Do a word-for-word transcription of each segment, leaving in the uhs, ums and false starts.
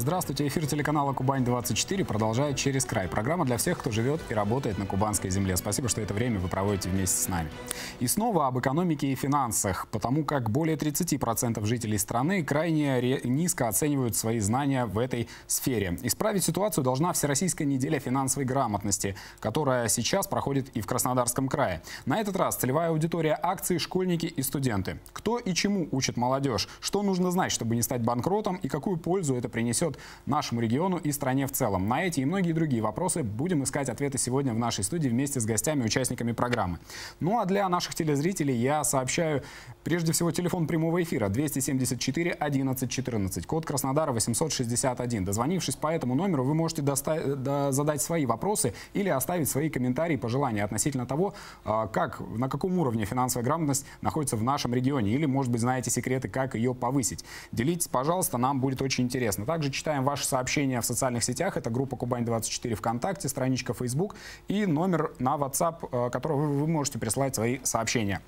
Здравствуйте, эфир телеканала Кубань двадцать четыре продолжает «Через край». Программа для всех, кто живет и работает на кубанской земле. Спасибо, что это время вы проводите вместе с нами. И снова об экономике и финансах, потому как более тридцати процентов жителей страны крайне низко оценивают свои знания в этой сфере. Исправить ситуацию должна Всероссийская неделя финансовой грамотности, которая сейчас проходит и в Краснодарском крае. На этот раз целевая аудитория акций — школьники и студенты. Кто и чему учит молодежь? Что нужно знать, чтобы не стать банкротом, и какую пользу это принесет нашему региону и стране в целом? На эти и многие другие вопросы будем искать ответы сегодня в нашей студии вместе с гостями, участниками программы. Ну а для наших телезрителей я сообщаю прежде всего телефон прямого эфира двести семьдесят четыре одиннадцать четырнадцать, код Краснодара восемьсот шестьдесят один. Дозвонившись по этому номеру, вы можете задать свои вопросы или оставить свои комментарии и пожелания относительно того, как, на каком уровне финансовая грамотность находится в нашем регионе, или, может быть, знаете секреты, как ее повысить. Делитесь, пожалуйста, нам будет очень интересно. Также читаем ваши сообщения в социальных сетях. Это группа Кубань двадцать четыре ВКонтакте, страничка Facebook и номер на WhatsApp, которого вы можете прислать свои сообщения.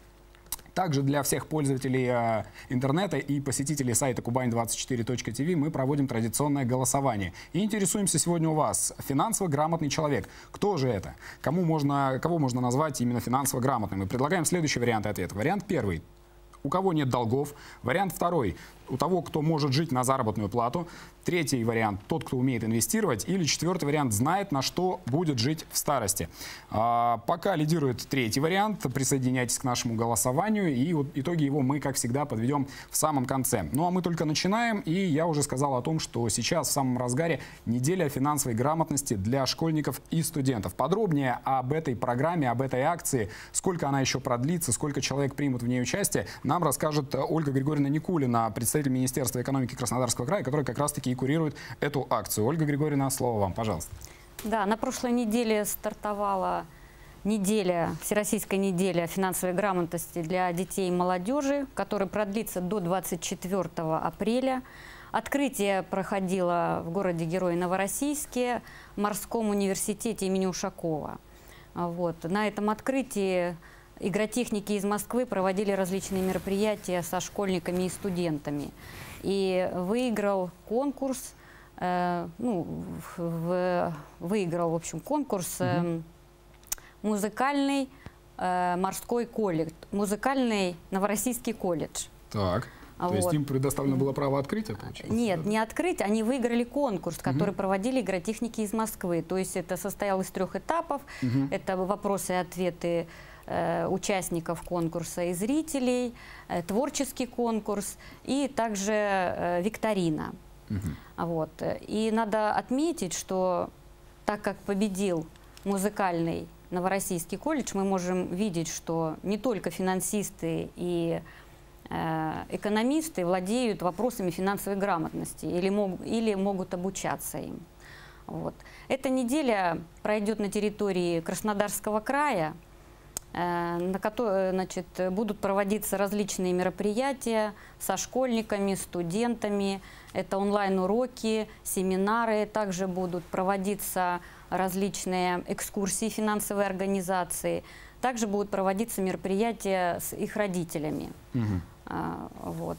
Также для всех пользователей интернета и посетителей сайта кубань двадцать четыре точка тв мы проводим традиционное голосование. И интересуемся сегодня у вас. Финансово грамотный человек. Кто же это? Кому можно, кого можно назвать именно финансово грамотным? И предлагаем следующий вариант ответа. Вариант первый. У кого нет долгов. Вариант второй. У того, кто может жить на заработную плату. Третий вариант – тот, кто умеет инвестировать. Или четвертый вариант – знает, на что будет жить в старости. А, пока лидирует третий вариант. Присоединяйтесь к нашему голосованию. И вот итоги его мы, как всегда, подведем в самом конце. Ну а мы только начинаем. И я уже сказал о том, что сейчас в самом разгаре неделя финансовой грамотности для школьников и студентов. Подробнее об этой программе, об этой акции, сколько она еще продлится, сколько человек примут в ней участие, нам расскажет Ольга Григорьевна Никулина, представитель Министерства экономики Краснодарского края, которая как раз-таки и курирует эту акцию. Ольга Григорьевна, слово вам, пожалуйста. Да, на прошлой неделе стартовала неделя, Всероссийская неделя финансовой грамотности для детей и молодежи, которая продлится до двадцать четвёртого апреля. Открытие проходило в городе Герои Новороссийске, в Морском университете имени Ушакова. Вот. На этом открытии игротехники из Москвы проводили различные мероприятия со школьниками и студентами. И выиграл конкурс, э, ну, в, выиграл, в общем, конкурс э, музыкальный э, морской колледж, музыкальный Новороссийский колледж. Так. То вот. есть им предоставлено было право открытия, получается? Нет, да? не открыть. Они выиграли конкурс, который угу. проводили игротехники из Москвы. То есть это состояло из трех этапов. Угу. Это вопросы и ответы участников конкурса и зрителей, творческий конкурс и также викторина. Угу. Вот. И надо отметить, что так как победил музыкальный Новороссийский колледж, мы можем видеть, что не только финансисты и экономисты владеют вопросами финансовой грамотности или, мог, или могут обучаться им. Вот. Эта неделя пройдет на территории Краснодарского края, на которые, значит, будут проводиться различные мероприятия со школьниками, студентами. Это онлайн-уроки, семинары. Также будут проводиться различные экскурсии финансовой организации. Также будут проводиться мероприятия с их родителями. Угу. Вот.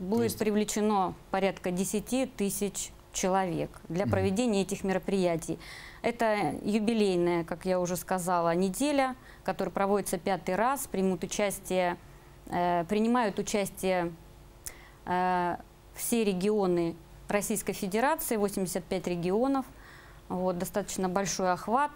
Будет есть... привлечено порядка десяти тысяч человек для проведения этих мероприятий. Это юбилейная, как я уже сказала, неделя, которая проводится пятый раз. Примут участие, э, принимают участие э, все регионы Российской Федерации, восемьдесят пять регионов. Вот, достаточно большой охват.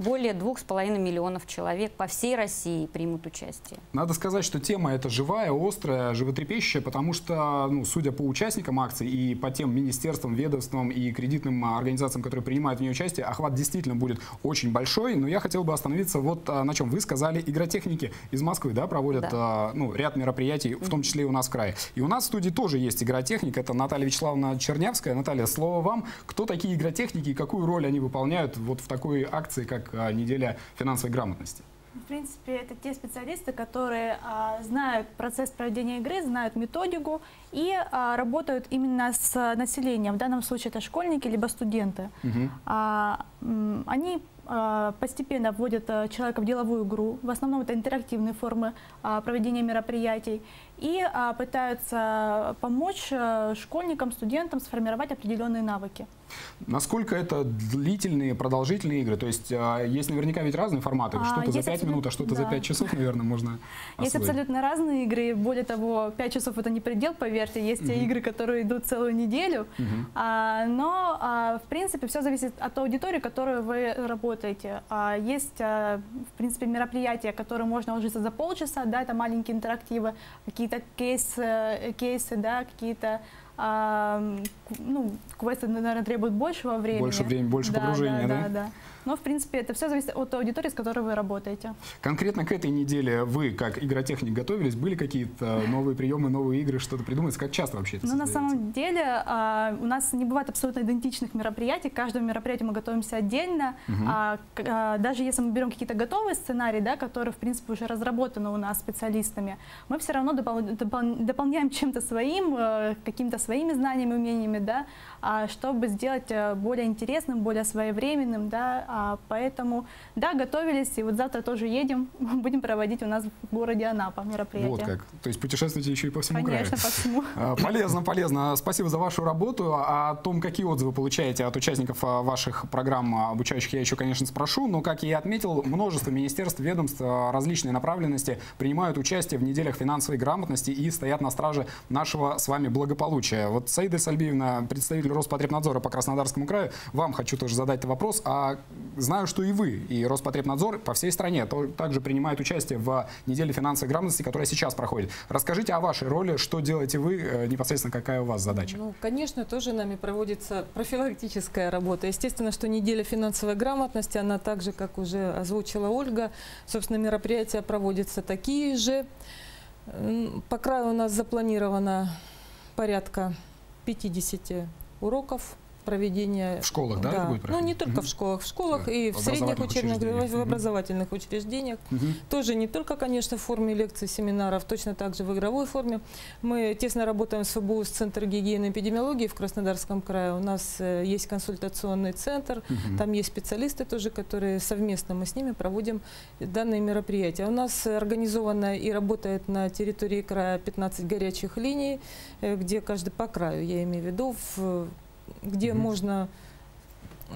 Более двух с половиной миллионов человек по всей России примут участие. Надо сказать, что тема эта живая, острая, животрепещущая, потому что, ну, судя по участникам акции и по тем министерствам, ведомствам и кредитным организациям, которые принимают в ней участие, охват действительно будет очень большой. Но я хотел бы остановиться вот на чем. Вы сказали, игротехники из Москвы, да, проводят, да. Ну, ряд мероприятий, в том числе и у нас в крае. И у нас в студии тоже есть игротехник. Это Наталья Вячеславовна Чернявская. Наталья, слово вам. Кто такие игротехники и какую роль они выполняют вот в такой акции, как неделя финансовой грамотности? В принципе, это те специалисты, которые а, знают процесс проведения игры, знают методику и а, работают именно с населением. В данном случае это школьники либо студенты. Угу. А, м, они а, постепенно вводят человека в деловую игру. В основном это интерактивные формы а, проведения мероприятий. и а, пытаются помочь школьникам, студентам сформировать определенные навыки. Насколько это длительные, продолжительные игры? То есть а, есть наверняка ведь разные форматы. Что-то а, за пять минут, а что-то да. за пять часов, наверное, можно освоить. Есть абсолютно разные игры. Более того, пять часов это не предел, поверьте. Есть угу. игры, которые идут целую неделю. Угу. А, но, а, в принципе, все зависит от аудитории, которую вы работаете. А, есть, а, в принципе, мероприятия, которые можно ложиться за полчаса. Да, это маленькие интерактивы, какие-то кейсы, кейсы да, какие-то... А, ну, квесты, наверное, требуют большего времени. Больше времени, больше да, погружения, да, да? Да, да. Но, в принципе, это все зависит от аудитории, с которой вы работаете. Конкретно к этой неделе вы, как игротехник, готовились? Были какие-то новые приемы, новые игры, что-то придумается? Как часто вообще это Ну, создаете? На самом деле, а, у нас не бывает абсолютно идентичных мероприятий. К каждому мероприятию мы готовимся отдельно. Угу. А, а, даже если мы берем какие-то готовые сценарии, да, которые, в принципе, уже разработаны у нас специалистами, мы все равно допол допол дополняем чем-то своим, каким-то своими знаниями, умениями, да, чтобы сделать более интересным, более своевременным, да, поэтому, да, готовились, и вот завтра тоже едем, будем проводить у нас в городе Анапа мероприятие. Вот как, то есть путешествуете еще и по всему Конечно, краю. По всему. Полезно, полезно. Спасибо за вашу работу. О том, какие отзывы получаете от участников ваших программ обучающих, я еще, конечно, спрошу, но, как я и отметил, множество министерств, ведомств, различные направленности принимают участие в неделях финансовой грамотности и стоят на страже нашего с вами благополучия. Вот Саида Сальбиевна, представитель Роспотребнадзора по Краснодарскому краю, вам хочу тоже задать вопрос. А знаю, что и вы, и Роспотребнадзор по всей стране также принимает участие в неделе финансовой грамотности, которая сейчас проходит. Расскажите о вашей роли, что делаете вы, непосредственно какая у вас задача? Ну, конечно, тоже нами проводится профилактическая работа. Естественно, что неделя финансовой грамотности, она также, как уже озвучила Ольга, собственно, мероприятия проводятся такие же. По краю у нас запланировано порядка пятидесяти уроков проведения в школах, да? да. Будет проходить? Ну, не только угу. в школах, в школах да. и в, в средних учебных, в образовательных учреждениях. Угу. Тоже не только, конечно, в форме лекций, семинаров, точно так же в игровой форме. Мы тесно работаем с ФБУ, с Центром гигиены и эпидемиологии в Краснодарском крае. У нас есть консультационный центр, угу. там есть специалисты тоже, которые совместно мы с ними проводим данные мероприятия. У нас организовано и работает на территории края пятнадцать горячих линий, где каждый по краю, я имею в виду, в где угу. можно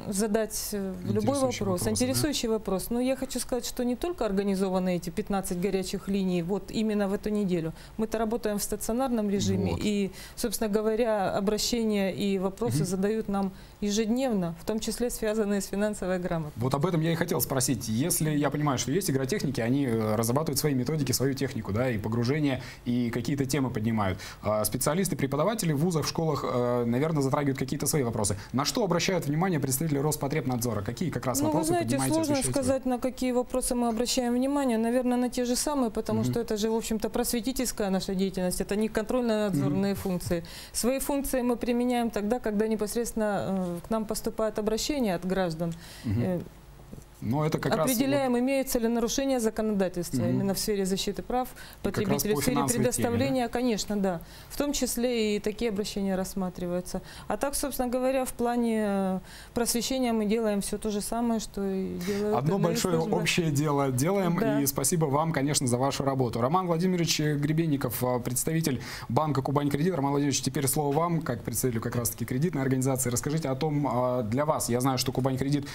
задать любой вопрос, вопрос, интересующий да? вопрос. Но я хочу сказать, что не только организованы эти пятнадцать горячих линий вот именно в эту неделю. Мы-то работаем в стационарном режиме, вот. И, собственно говоря, обращения и вопросы угу. задают нам ежедневно, в том числе связанные с финансовой грамотностью. Вот об этом я и хотел спросить. Если я понимаю, что есть игротехники, они разрабатывают свои методики, свою технику, да, и погружение, и какие-то темы поднимают. Специалисты, преподаватели в вузах, в школах, наверное, затрагивают какие-то свои вопросы. На что обращают внимание представители Роспотребнадзора? Какие как раз ну, вопросы поднимаете? Вы знаете, сложно сказать, на какие вопросы мы обращаем внимание. Наверное, на те же самые, потому mm-hmm. что это же, в общем-то, просветительская наша деятельность, это не контрольно-надзорные mm-hmm. функции. Свои функции мы применяем тогда, когда непосредственно к нам поступает обращение от граждан. Угу. Но это как Определяем, раз, вот... имеется ли нарушение законодательства угу. именно в сфере защиты прав потребителей, по в сфере предоставления, теме, да? конечно, да. В том числе и такие обращения рассматриваются. А так, собственно говоря, в плане просвещения мы делаем все то же самое, что и делают. Одно большое службы. общее дело делаем, да. и спасибо вам, конечно, за вашу работу. Роман Владимирович Гребенников, представитель банка «Кубань Кредит». Роман Владимирович, теперь слово вам, как представителю как раз-таки кредитной организации. Расскажите о том, для вас, я знаю, что «Кубань Кредит»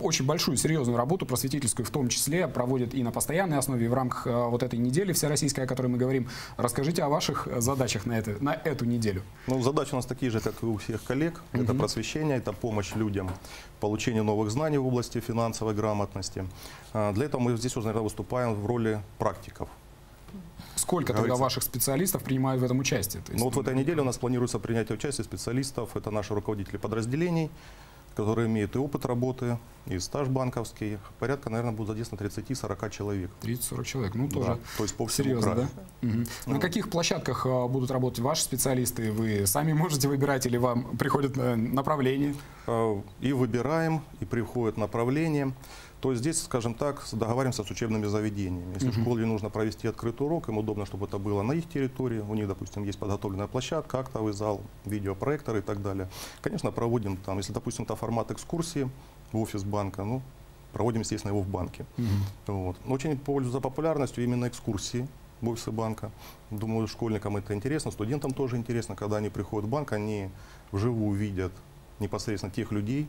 очень большую, серьезную работу просветительскую в том числе проводит и на постоянной основе, и в рамках вот этой недели всероссийской, о которой мы говорим. Расскажите о ваших задачах на, это, на эту неделю. Ну, задачи у нас такие же, как и у всех коллег. Угу. Это просвещение, это помощь людям, получение новых знаний в области финансовой грамотности. Для этого мы здесь уже, наверное, выступаем в роли практиков. Сколько тогда ваших специалистов принимают в этом участие? То есть, ну, вот в этой неделе у нас планируется принять участие специалистов. Это наши руководители подразделений, которые имеют и опыт работы, и стаж банковский. Порядка, наверное, будет задействовано тридцати-сорока человек. тридцать-сорок человек, ну тоже. Да, то есть по всему серьезно, краю. Да? Угу. Ну. На каких площадках будут работать ваши специалисты? Вы сами можете выбирать или вам приходят направление? И выбираем, и приходят направление. То есть здесь, скажем так, договариваемся с учебными заведениями. Если угу. в школе нужно провести открытый урок, им удобно, чтобы это было на их территории. У них, допустим, есть подготовленная площадка, актовый зал, видеопроектор и так далее. Конечно, проводим там, если, допустим, это формат экскурсии в офис банка, ну, проводим, естественно, его в банке. Угу. Вот. Очень пользуются популярностью именно экскурсии. боксы банка. Думаю, школьникам это интересно, студентам тоже интересно. Когда они приходят в банк, они вживую видят непосредственно тех людей,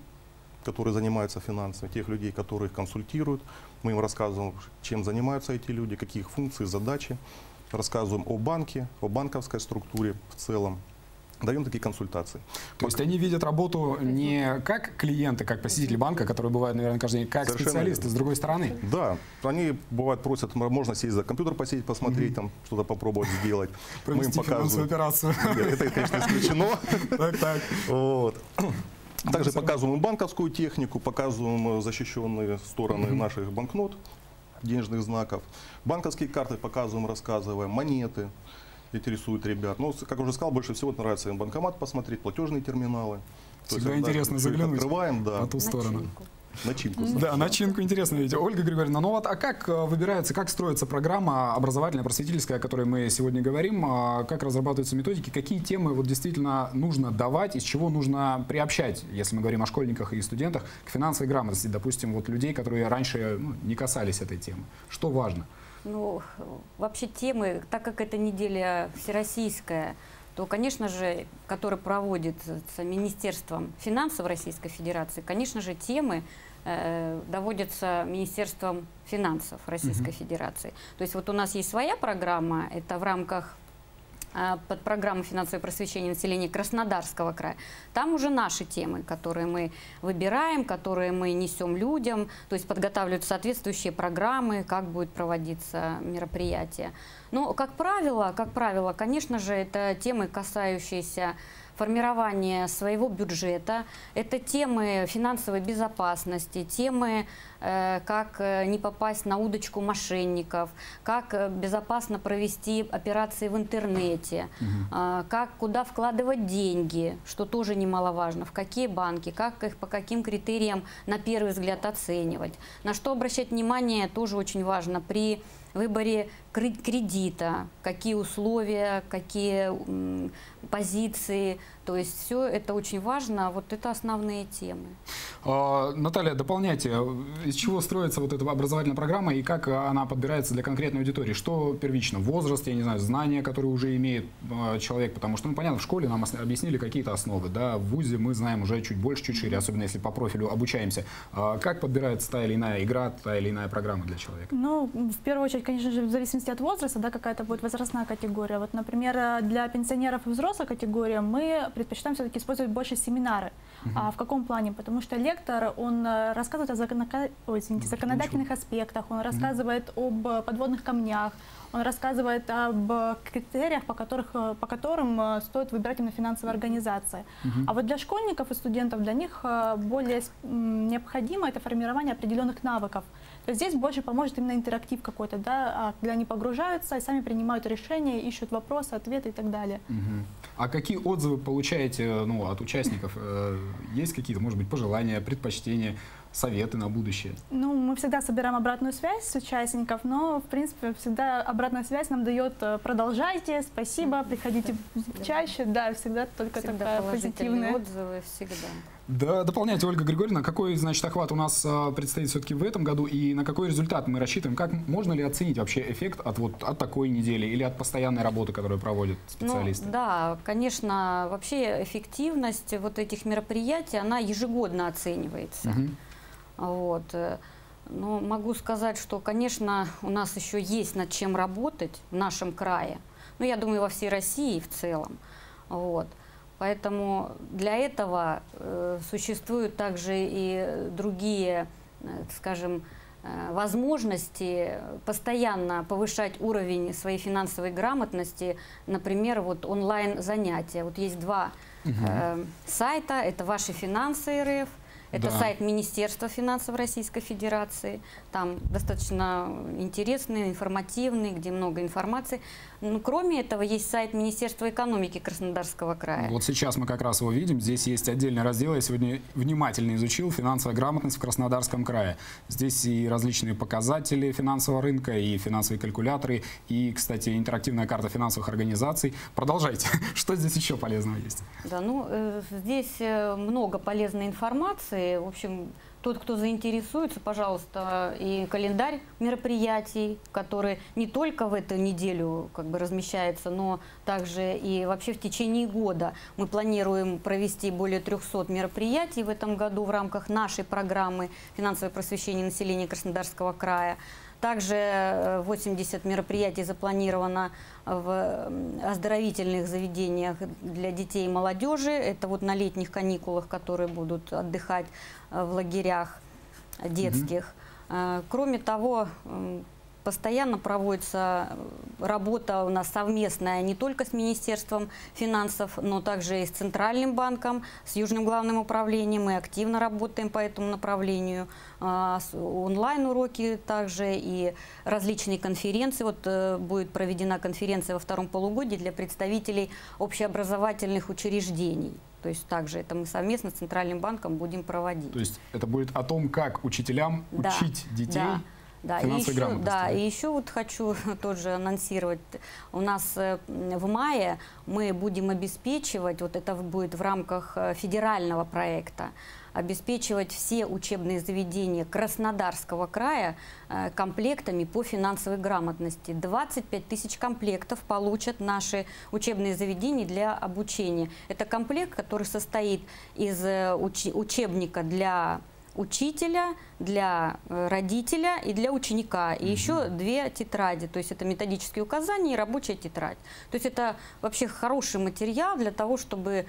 которые занимаются финансами, тех людей, которые их консультируют. Мы им рассказываем, чем занимаются эти люди, какие их функции, задачи. Рассказываем о банке, о банковской структуре в целом. Даем такие консультации. То есть они видят работу не как клиенты, как посетители банка, которые бывают, наверное, каждый день, как совершенно специалисты, верно. С другой стороны. Да, они, бывает, просят, можно сесть за компьютер, посидеть, посмотреть, mm-hmm. там что-то попробовать сделать. Провести финансовую операцию. Это, конечно, исключено. Так, так. Вот. Также показываем банковскую технику, показываем защищенные стороны наших банкнот, денежных знаков. Банковские карты показываем, рассказываем, монеты. Интересуют ребят. Но, как уже сказал, больше всего нравится им банкомат посмотреть, платежные терминалы. Всегда есть, интересно заглянуть открываем, да. на ту сторону. Начинку. Начинку. Mm-hmm. Да, начинку интересно видеть. Ольга Григорьевна, ну вот, а как выбирается, как строится программа образовательная, просветительская, о которой мы сегодня говорим, как разрабатываются методики, какие темы вот действительно нужно давать, из чего нужно приобщать, если мы говорим о школьниках и студентах, к финансовой грамотности, допустим, вот людей, которые раньше ну, не касались этой темы. Что важно? Ну, вообще темы, так как эта неделя всероссийская, то, конечно же, которая проводится Министерством финансов Российской Федерации, конечно же, темы э, доводятся Министерством финансов Российской [S2] Uh-huh. [S1] Федерации. То есть вот у нас есть своя программа, это в рамках э, подпрограммы финансовое просвещение населения Краснодарского края. Там уже наши темы, которые мы выбираем, которые мы несем людям, то есть подготавливаются соответствующие программы, как будет проводиться мероприятие. Но, как правило, как правило, конечно же, это темы, касающиеся формирования своего бюджета, это темы финансовой безопасности, темы, э, как не попасть на удочку мошенников, как безопасно провести операции в интернете, угу. э, как, куда вкладывать деньги, что тоже немаловажно, в какие банки, как их, по каким критериям на первый взгляд оценивать. На что обращать внимание тоже очень важно при выборе кредита, какие условия, какие позиции, то есть все это очень важно, вот это основные темы. А, Наталья, дополняйте, из чего строится вот эта образовательная программа и как она подбирается для конкретной аудитории? Что первично? Возраст, я не знаю, знания, которые уже имеет человек, потому что, ну, понятно, в школе нам объяснили какие-то основы, да, в вузе мы знаем уже чуть больше, чуть шире, особенно если по профилю обучаемся. А как подбирается та или иная игра, та или иная программа для человека? Ну, в первую очередь, конечно же, в зависимости от возраста, да, какая-то будет возрастная категория. Вот, например, для пенсионеров и взрослой категории мы предпочитаем все-таки использовать больше семинары. Uh-huh. А в каком плане? Потому что лектор, он рассказывает о закон... Ой, извините, законодательных аспектах, он рассказывает uh-huh. об подводных камнях, он рассказывает об критериях, по, которых, по которым стоит выбирать именно финансовые организации. Uh-huh. А вот для школьников и студентов, для них более необходимо это формирование определенных навыков. То есть здесь больше поможет именно интерактив какой-то, да, когда они погружаются и сами принимают решения, ищут вопросы, ответы и так далее. Uh-huh. А какие отзывы получаете, ну, от участников? Есть какие-то, может быть, пожелания, предпочтения, советы на будущее? Ну, мы всегда собираем обратную связь с участников, но, в принципе, всегда обратная связь нам дает продолжайте, спасибо, приходите всегда. Чаще, да, всегда только всегда такая позитивная. Отзывы всегда. Да, дополняйте, Ольга Григорьевна, какой, значит, охват у нас предстоит все-таки в этом году и на какой результат мы рассчитываем? Как можно ли оценить вообще эффект от, вот, от такой недели или от постоянной работы, которую проводят специалисты? Ну, да, конечно, вообще эффективность вот этих мероприятий, она ежегодно оценивается. Угу. Вот. Но могу сказать, что, конечно, у нас еще есть над чем работать в нашем крае. Ну, я думаю, во всей России в целом. Вот. Поэтому для этого э, существуют также и другие, э, скажем, э, возможности постоянно повышать уровень своей финансовой грамотности. Например, вот онлайн-занятия. Вот есть два э, [S2] Угу. [S1] Сайта. Это «Ваши финансы. эр эф». Это да. сайт Министерства финансов Российской Федерации. Там достаточно интересный, информативный, где много информации. Но, кроме этого, есть сайт Министерства экономики Краснодарского края. Вот сейчас мы как раз его видим. Здесь есть отдельный раздел. Я сегодня внимательно изучил финансовая грамотность в Краснодарском крае. Здесь и различные показатели финансового рынка, и финансовые калькуляторы, и, кстати, интерактивная карта финансовых организаций. Продолжайте. Что здесь еще полезного есть? Да, ну, здесь много полезной информации. В общем, Тот, кто заинтересуется, пожалуйста, и календарь мероприятий, который не только в эту неделю как бы размещается, но также и вообще в течение года. Мы планируем провести более трёхсот мероприятий в этом году в рамках нашей программы «Финансовое просвещение населения Краснодарского края». Также восемьдесят мероприятий запланировано в оздоровительных заведениях для детей и молодежи. Это вот на летних каникулах, которые будут отдыхать в лагерях детских. Mm-hmm. Кроме того, постоянно проводится работа у нас совместная не только с Министерством финансов, но также и с Центральным банком, с Южным главным управлением. Мы активно работаем по этому направлению. Онлайн-уроки также и различные конференции. Вот будет проведена конференция во втором полугодии для представителей общеобразовательных учреждений. То есть также это мы совместно с Центральным банком будем проводить. То есть это будет о том, как учителям да, учить детей. Да. Да, и еще, да, и еще вот хочу тоже анонсировать, у нас в мае мы будем обеспечивать, вот это будет в рамках федерального проекта, обеспечивать все учебные заведения Краснодарского края комплектами по финансовой грамотности. двадцать пять тысяч комплектов получат наши учебные заведения для обучения. Это комплект, который состоит из учебника для учителя, для родителя и для ученика. И еще две тетради, то есть это методические указания и рабочая тетрадь. То есть это вообще хороший материал для того, чтобы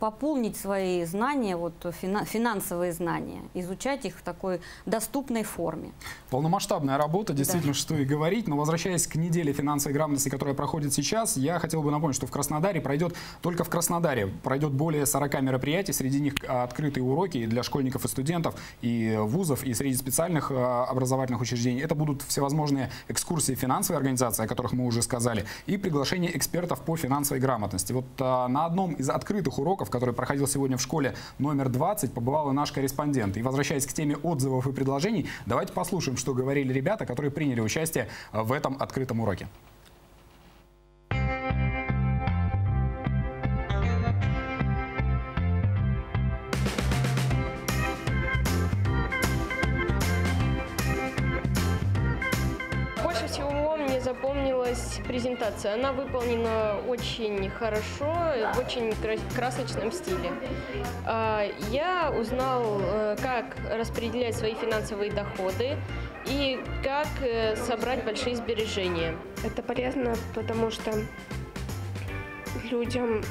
пополнить свои знания, вот, финансовые знания, изучать их в такой доступной форме. Полномасштабная работа, действительно, да. Что и говорить. Но возвращаясь к неделе финансовой грамотности, которая проходит сейчас, я хотел бы напомнить, что в Краснодаре пройдет, только в Краснодаре пройдет более сорока мероприятий, среди них открытые уроки для школьников и студентов, и вузов, и среди специальных образовательных учреждений. Это будут всевозможные экскурсии финансовой организации, о которых мы уже сказали, и приглашение экспертов по финансовой грамотности. Вот на одном из открытых уроков, который проходил сегодня в школе номер двадцать, побывал наш корреспондент. И возвращаясь к теме отзывов и предложений, давайте послушаем, что говорили ребята, которые приняли участие в этом открытом уроке. Презентация. Она выполнена очень хорошо, в очень красочном стиле. Я узнал, как распределять свои финансовые доходы и как собрать большие сбережения. Это полезно, потому что людям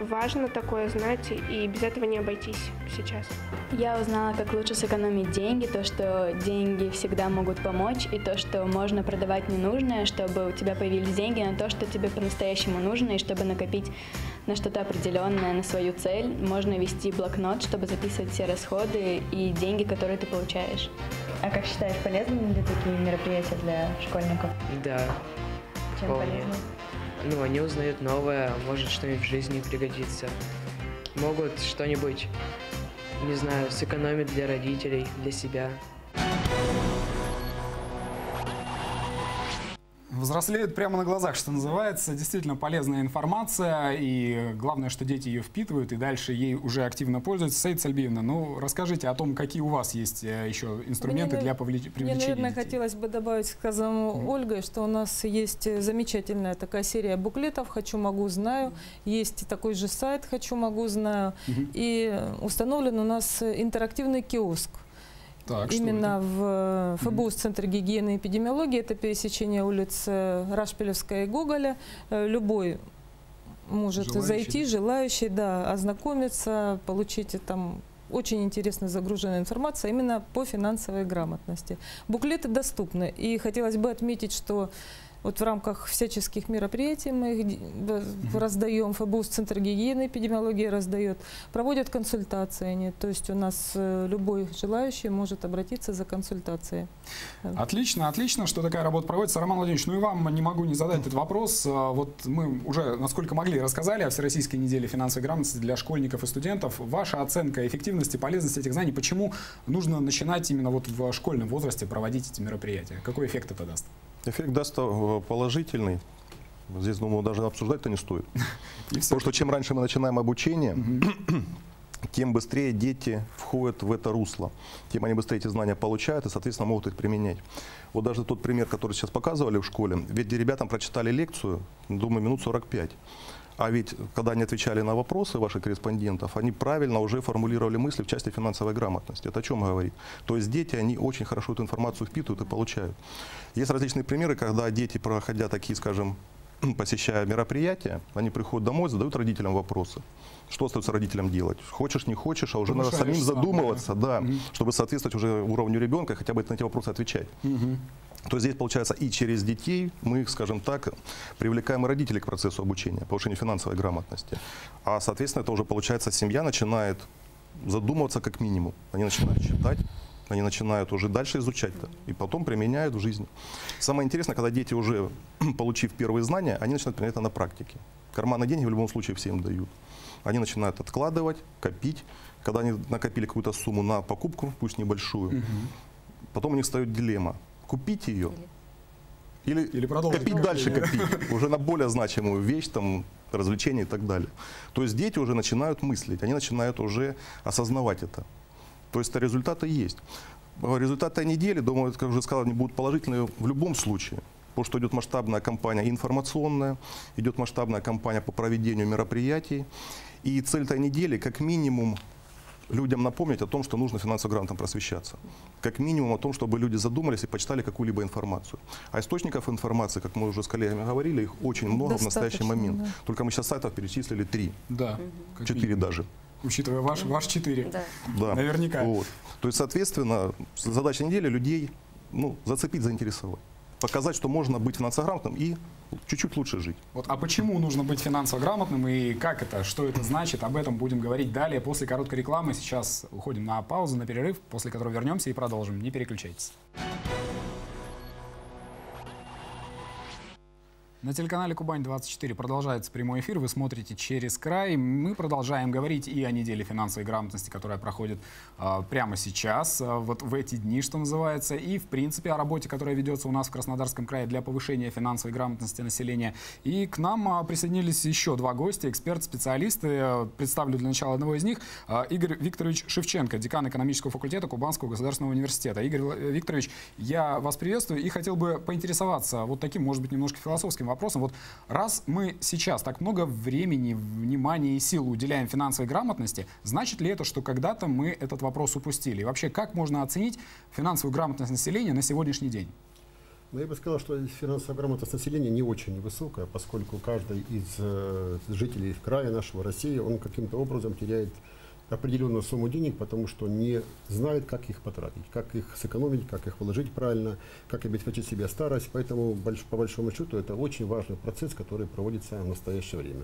важно такое знать, и без этого не обойтись сейчас. Я узнала, как лучше сэкономить деньги, то, что деньги всегда могут помочь, и то, что можно продавать ненужное, чтобы у тебя появились деньги на то, что тебе по-настоящему нужно, и чтобы накопить на что-то определенное, на свою цель. Можно вести блокнот, чтобы записывать все расходы и деньги, которые ты получаешь. А как считаешь, полезны ли такие мероприятия для школьников? Да. Чем полезны? Ну, они узнают новое, может что-нибудь в жизни пригодится. Могут что-нибудь, не знаю, сэкономить для родителей, для себя. Взрослеют прямо на глазах, что называется. Действительно полезная информация, и главное, что дети ее впитывают и дальше ей уже активно пользуются. Саида Сальбиевна, ну расскажите о том, какие у вас есть еще инструменты мне, для повлеч... привлечения детей. Мне, наверное, детей. Хотелось бы добавить к сказанному mm. Ольгой, что у нас есть замечательная такая серия буклетов «Хочу, могу, знаю». Mm. Есть такой же сайт «Хочу, могу, знаю». Mm-hmm. И установлен у нас интерактивный киоск. Так, именно в ФБУ Центр гигиены и эпидемиологии, это пересечение улиц Рашпилевская и Гоголя. Любой может желающий. зайти, желающий, да, ознакомиться, получить там очень интересно загруженная информация именно по финансовой грамотности. Буклеты доступны, и хотелось бы отметить, что вот в рамках всяческих мероприятий мы их mm-hmm. раздаем, ФБУ Центр гигиены и эпидемиологии раздает, проводят консультации они, то есть у нас любой желающий может обратиться за консультацией. Отлично, отлично, что такая работа проводится. Роман Владимирович, ну и вам не могу не задать этот вопрос. Вот мы уже, насколько могли, рассказали о Всероссийской неделе финансовой грамотности для школьников и студентов. Ваша оценка эффективности, полезности этих знаний, почему нужно начинать именно вот в школьном возрасте проводить эти мероприятия? Какой эффект это даст? Эффект даст положительный. Здесь, думаю, даже обсуждать-то не стоит. Потому что чем раньше мы начинаем обучение, тем быстрее дети входят в это русло, тем они быстрее эти знания получают и, соответственно, могут их применять. Вот даже тот пример, который сейчас показывали в школе, ведь ребятам прочитали лекцию, думаю, минут сорок пять. А ведь, когда они отвечали на вопросы ваших корреспондентов, они правильно уже формулировали мысли в части финансовой грамотности. Это о чем говорит? То есть дети, они очень хорошо эту информацию впитывают и получают. Есть различные примеры, когда дети, проходя такие, скажем, посещая мероприятия, они приходят домой, задают родителям вопросы. Что остается родителям делать? Хочешь, не хочешь, а уже надо самим задумываться, да, угу. чтобы соответствовать уже уровню ребенка, хотя бы на эти вопросы отвечать. Угу. То здесь, получается, и через детей мы, скажем так, привлекаем и родителей к процессу обучения, повышению финансовой грамотности. А, соответственно, это уже, получается, семья начинает задумываться как минимум. Они начинают читать, они начинают уже дальше изучать-то, и потом применяют в жизни. Самое интересное, когда дети уже, получив первые знания, они начинают применять это на практике. Карманные деньги в любом случае всем дают. Они начинают откладывать, копить. Когда они накопили какую-то сумму на покупку, пусть небольшую, угу. потом у них встает дилемма. Купить ее или, или копить дальше, копить уже на более значимую вещь, там, развлечения и так далее. То есть дети уже начинают мыслить, они начинают уже осознавать это. То есть результаты есть. Результаты недели, думаю, как уже сказал, они будут положительные в любом случае. Потому что идет масштабная кампания информационная, идет масштабная кампания по проведению мероприятий. И цель этой недели как минимум людям напомнить о том, что нужно финансовым грамотам просвещаться. Как минимум о том, чтобы люди задумались и почитали какую-либо информацию. А источников информации, как мы уже с коллегами говорили, их очень много достаточно, в настоящий момент. Да. Только мы сейчас сайтов перечислили три. Да. Четыре даже. Учитывая ваш, ваш четыре. Да. Да. Наверняка. Вот. То есть, соответственно, задача недели людей ну, зацепить, заинтересовать. Показать, что можно быть финансово грамотным и чуть-чуть лучше жить. Вот, а почему нужно быть финансово грамотным и как это, что это значит, об этом будем говорить далее после короткой рекламы. Сейчас уходим на паузу, на перерыв, после которого вернемся и продолжим. Не переключайтесь. На телеканале Кубань двадцать четыре продолжается прямой эфир. Вы смотрите «Через край». Мы продолжаем говорить и о неделе финансовой грамотности, которая проходит э, прямо сейчас, э, вот в эти дни, что называется, и, в принципе, о работе, которая ведется у нас в Краснодарском крае для повышения финансовой грамотности населения. И к нам э, присоединились еще два гостя, эксперты, специалисты. Э, представлю для начала одного из них. Э, Игорь Викторович Шевченко, декан экономического факультета Кубанского государственного университета. Игорь Викторович, я вас приветствую и хотел бы поинтересоваться вот таким, может быть, немножко философским вопросом. Вот раз мы сейчас так много времени, внимания и сил уделяем финансовой грамотности, значит ли это, что когда-то мы этот вопрос упустили? И вообще, как можно оценить финансовую грамотность населения на сегодняшний день? Ну, я бы сказал, что финансовая грамотность населения не очень высокая, поскольку каждый из э, жителей края нашего, России, он каким-то образом теряет определенную сумму денег, потому что не знает, как их потратить, как их сэкономить, как их положить правильно, как обеспечить себе старость. Поэтому, по большому счету, это очень важный процесс, который проводится в настоящее время.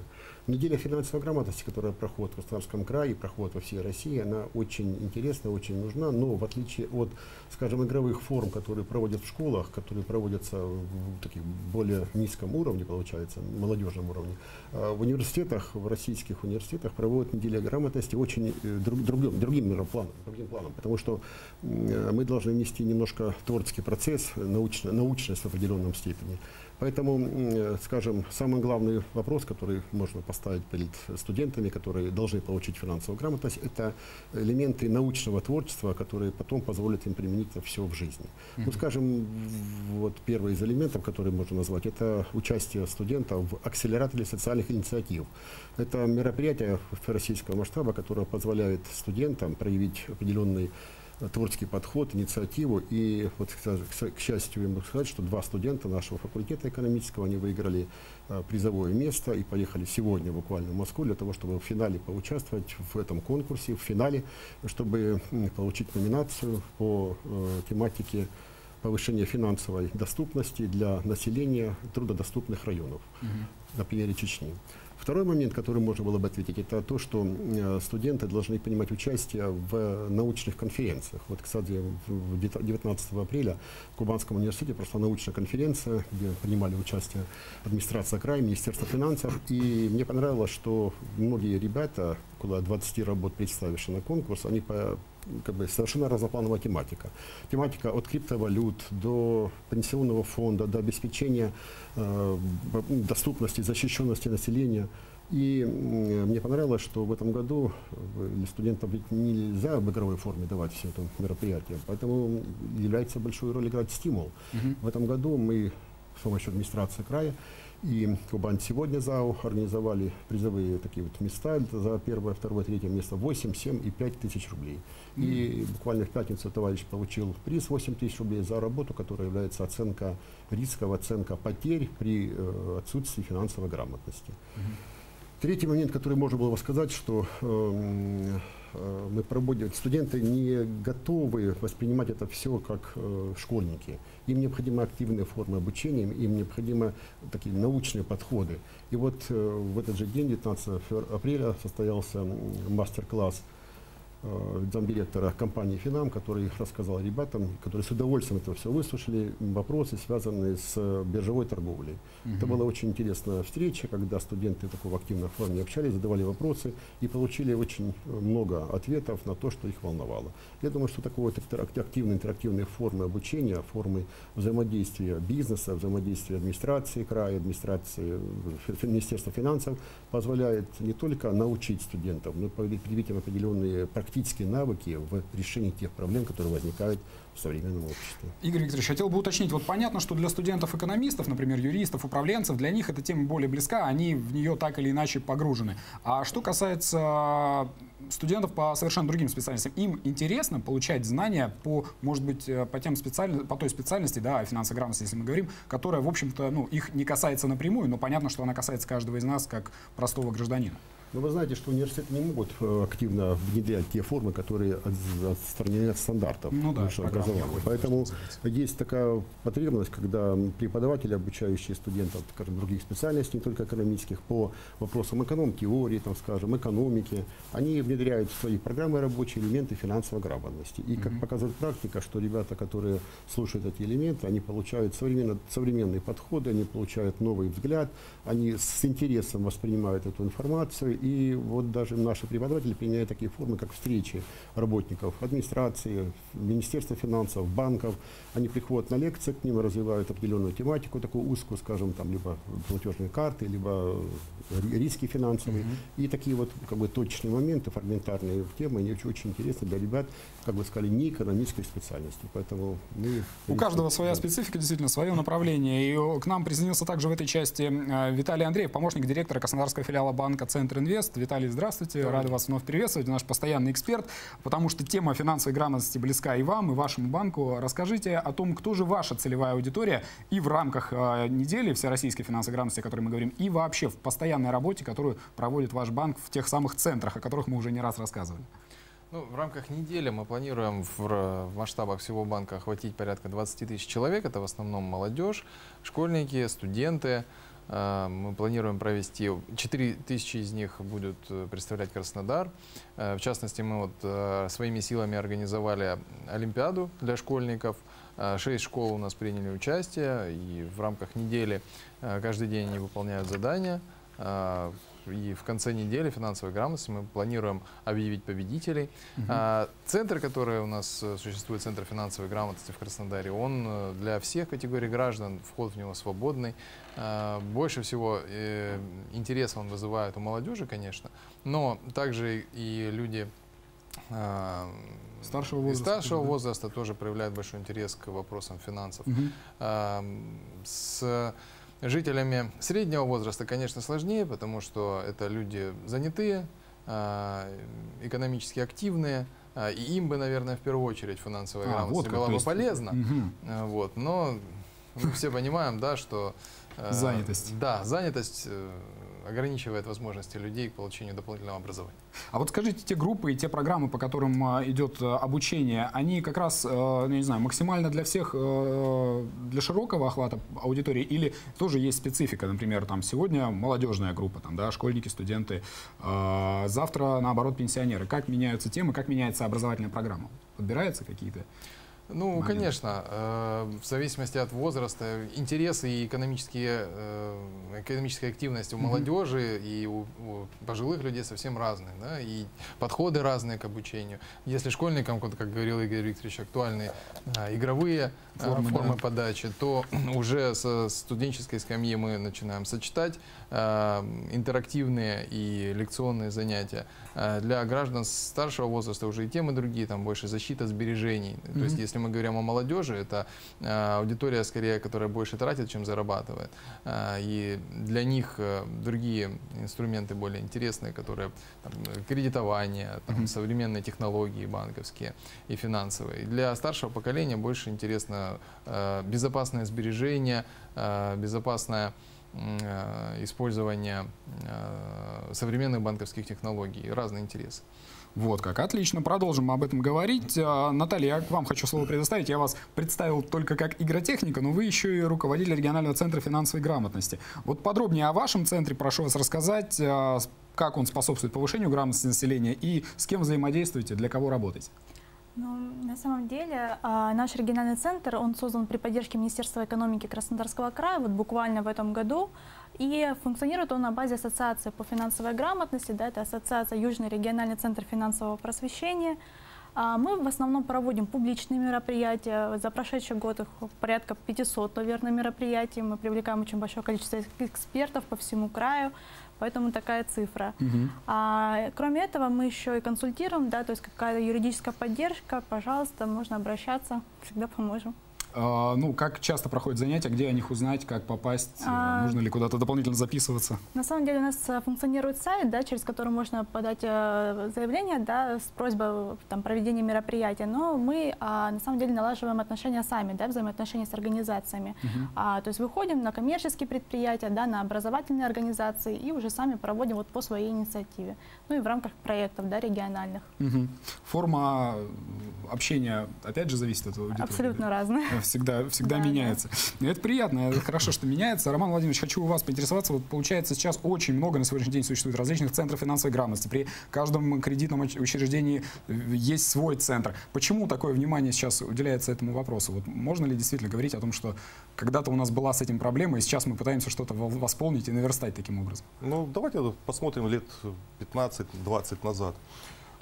Неделя финансовой грамотности, которая проходит в Краснодарском крае, проходит во всей России, она очень интересна, очень нужна, но в отличие от, скажем, игровых форм, которые проводят в школах, которые проводятся в таких более низком уровне, получается, молодежном уровне, в университетах, в российских университетах проводят неделю грамотности очень Друг, другим, другим планом, другим планом, потому что мы должны внести немножко творческий процесс, научно, научность в определенном степени. Поэтому, скажем, самый главный вопрос, который можно поставить перед студентами, которые должны получить финансовую грамотность, это элементы научного творчества, которые потом позволят им применить все в жизни. Mm-hmm. Ну, скажем, вот первый из элементов, который можно назвать, это участие студентов в акселераторе социальных инициатив. Это мероприятие российского масштаба, которое позволяет студентам проявить определенный творческий подход, инициативу. И вот, к счастью, я могу сказать, что два студента нашего факультета экономического, они выиграли призовое место и поехали сегодня буквально в Москву для того, чтобы в финале поучаствовать в этом конкурсе, в финале, чтобы получить номинацию по тематике повышения финансовой доступности для населения труднодоступных районов, на примере Чечни. Второй момент, который можно было бы ответить, это то, что студенты должны принимать участие в научных конференциях. Вот, кстати, девятнадцатого апреля в Кубанском университете прошла научная конференция, где принимали участие администрация края, Министерство финансов. И мне понравилось, что многие ребята, около двадцати работ, представившие на конкурс, они по Как бы совершенно разноплановая тематика. Тематика от криптовалют до пенсионного фонда, до обеспечения э, доступности, защищенности населения. И мне понравилось, что в этом году студентам ведь нельзя в игровой форме давать все это мероприятие, поэтому является большую роль играть стимул. Угу. В этом году мы с помощью администрации края и Кубань сегодня ЗАО организовали призовые такие вот места за первое, второе, третье место восемь, семь и пять тысяч рублей. Mm-hmm. И буквально в пятницу товарищ получил приз восемь тысяч рублей за работу, которая является оценка рисков, оценка потерь при э, отсутствии финансовой грамотности. Mm-hmm. Третий момент, который можно было бы сказать, что э, э, мы проводим, студенты не готовы воспринимать это все как э, школьники. Им необходимы активные формы обучения, им необходимы такие научные подходы. И вот э, в этот же день, девятнадцатого апреля, состоялся мастер-класс э, замдиректора компании «Финам», который рассказал ребятам, которые с удовольствием это все выслушали, вопросы, связанные с биржевой торговлей. Mm-hmm. Это была очень интересная встреча, когда студенты в такой активной форме общались, задавали вопросы и получили очень много ответов на то, что их волновало. Я думаю, что такой активной, интерактивной формы обучения, формы взаимодействия бизнеса, взаимодействия администрации края, администрации Министерства финансов позволяет не только научить студентов, но и привить им определенные практические навыки в решении тех проблем, которые возникают в современном обществе. Игорь Викторович, хотел бы уточнить. Вот понятно, что для студентов-экономистов, например, юристов, управленцев, для них эта тема более близка, они в нее так или иначе погружены. А что касается студентов по совершенно другим специальностям, им интересно получать знания по, может быть, по, тем специаль... по той специальности, да, о финансовой грамотности, если мы говорим, которая, в общем-то, ну, их не касается напрямую, но понятно, что она касается каждого из нас как простого гражданина. Но вы знаете, что университеты не могут активно внедрять те формы, которые отстранены от стандартов, ну, да, образования. Поэтому есть такая потребность, когда преподаватели, обучающие студентов других специальностей, не только экономических, по вопросам эконом-теории, там, скажем, экономики, они внедряют в свои программы рабочие элементы финансовой грамотности. И, как показывает практика, что ребята, которые слушают эти элементы, они получают современно, современные подходы, они получают новый взгляд, они с интересом воспринимают эту информацию. И вот даже наши преподаватели применяют такие формы, как встречи работников администрации, Министерства финансов, банков. Они приходят на лекции, к ним развивают определенную тематику, такую узкую, скажем, там, либо платежные карты, либо риски финансовые. Mm-hmm. И такие вот как бы точные моменты, фрагментарные темы, они очень, очень интересны для ребят, как бы сказали, не экономической специальности. Поэтому мы... У каждого своя специфика, действительно, свое направление. И к нам присоединился также в этой части Виталий Андреев, помощник директора Краснодарского филиала банка «Центр Инвест». Виталий, здравствуйте. Да. Рады вас вновь приветствовать. Наш постоянный эксперт, потому что тема финансовой грамотности близка и вам, и вашему банку. Расскажите о том, кто же ваша целевая аудитория и в рамках э, недели всероссийской финансовой грамотности, о которой мы говорим, и вообще в постоянной работе, которую проводит ваш банк в тех самых центрах, о которых мы уже не раз рассказывали. Ну, в рамках недели мы планируем в, в масштабах всего банка охватить порядка двадцати тысяч человек. Это в основном молодежь, школьники, студенты. Мы планируем провести, четыре тысячи из них будут представлять Краснодар. В частности, мы вот своими силами организовали Олимпиаду для школьников. Шесть школ у нас приняли участие, и в рамках недели каждый день они выполняют задания. И в конце недели финансовой грамотности мы планируем объявить победителей. Угу. Центр, который у нас существует, Центр финансовой грамотности в Краснодаре, он для всех категорий граждан, вход в него свободный. Больше всего интерес он вызывает у молодежи, конечно, но также и люди старшего возраста, старшего возраста тоже проявляют большой интерес к вопросам финансов. Угу. С жителями среднего возраста, конечно, сложнее, потому что это люди занятые, экономически активные, и им бы, наверное, в первую очередь финансовая а, грамотность вот была бы полезна. Угу. Вот, но мы все понимаем, да, что занятость. Да, занятость ограничивает возможности людей к получению дополнительного образования. А вот скажите, те группы и те программы, по которым идет обучение, они как раз, ну, не знаю, максимально для всех, для широкого охвата аудитории, или тоже есть специфика, например, там сегодня молодежная группа, там, да, школьники, студенты, завтра, наоборот, пенсионеры. Как меняются темы, как меняется образовательная программа? Подбираются какие-то? Ну, момент. Конечно, э, в зависимости от возраста, интересы и экономические, э, экономическая активность у молодежи mm-hmm. и у, у пожилых людей совсем разные, да, и подходы разные к обучению. Если школьникам, как говорил Игорь Викторович, актуальны э, игровые формы, э, формы да. подачи, то уже со студенческой скамьи мы начинаем сочетать интерактивные и лекционные занятия. Для граждан старшего возраста уже и темы другие, там больше защита сбережений. Mm-hmm. То есть, если мы говорим о молодежи, это аудитория, скорее, которая больше тратит, чем зарабатывает. И для них другие инструменты более интересные, которые там, кредитование, там, mm-hmm. современные технологии банковские и финансовые. Для старшего поколения больше интересно безопасное сбережение, безопасное использование современных банковских технологий, разные интересы. Вот как, отлично, продолжим мы об этом говорить. Наталья, я вам хочу слово предоставить. Я вас представил только как игротехника, но вы еще и руководитель регионального центра финансовой грамотности. Вот подробнее о вашем центре прошу вас рассказать, как он способствует повышению грамотности населения и с кем взаимодействуете, для кого работаете. Ну, на самом деле, наш региональный центр, он создан при поддержке Министерства экономики Краснодарского края, вот буквально в этом году, и функционирует он на базе ассоциации по финансовой грамотности, да, это ассоциация Южный региональный центр финансового просвещения. Мы в основном проводим публичные мероприятия, за прошедший год их порядка пятисот, наверное, мероприятий, мы привлекаем очень большое количество экспертов по всему краю. Поэтому такая цифра. Угу. А, кроме этого, мы еще и консультируем, да, то есть какая-то юридическая поддержка, пожалуйста, можно обращаться, всегда поможем. А, ну, как часто проходят занятия, где о них узнать, как попасть, а, нужно ли куда-то дополнительно записываться? На самом деле у нас функционирует сайт, да, через который можно подать заявление, да, с просьбой там, проведения мероприятия, но мы а, на самом деле налаживаем отношения сами, да, взаимоотношения с организациями. Угу. А, то есть выходим на коммерческие предприятия, да, на образовательные организации и уже сами проводим вот по своей инициативе, ну и в рамках проектов, да, региональных. Угу. Форма общения, опять же, зависит от аудитории. Абсолютно разная. Всегда, всегда да, меняется. Да. Это приятно, это хорошо, что меняется. Роман Владимирович, хочу у вас поинтересоваться. Вот получается, сейчас очень много на сегодняшний день существует различных центров финансовой грамотности. При каждом кредитном учреждении есть свой центр. Почему такое внимание сейчас уделяется этому вопросу? Вот можно ли действительно говорить о том, что когда-то у нас была с этим проблема, и сейчас мы пытаемся что-то восполнить и наверстать таким образом? Ну, давайте посмотрим лет пятнадцать-двадцать назад.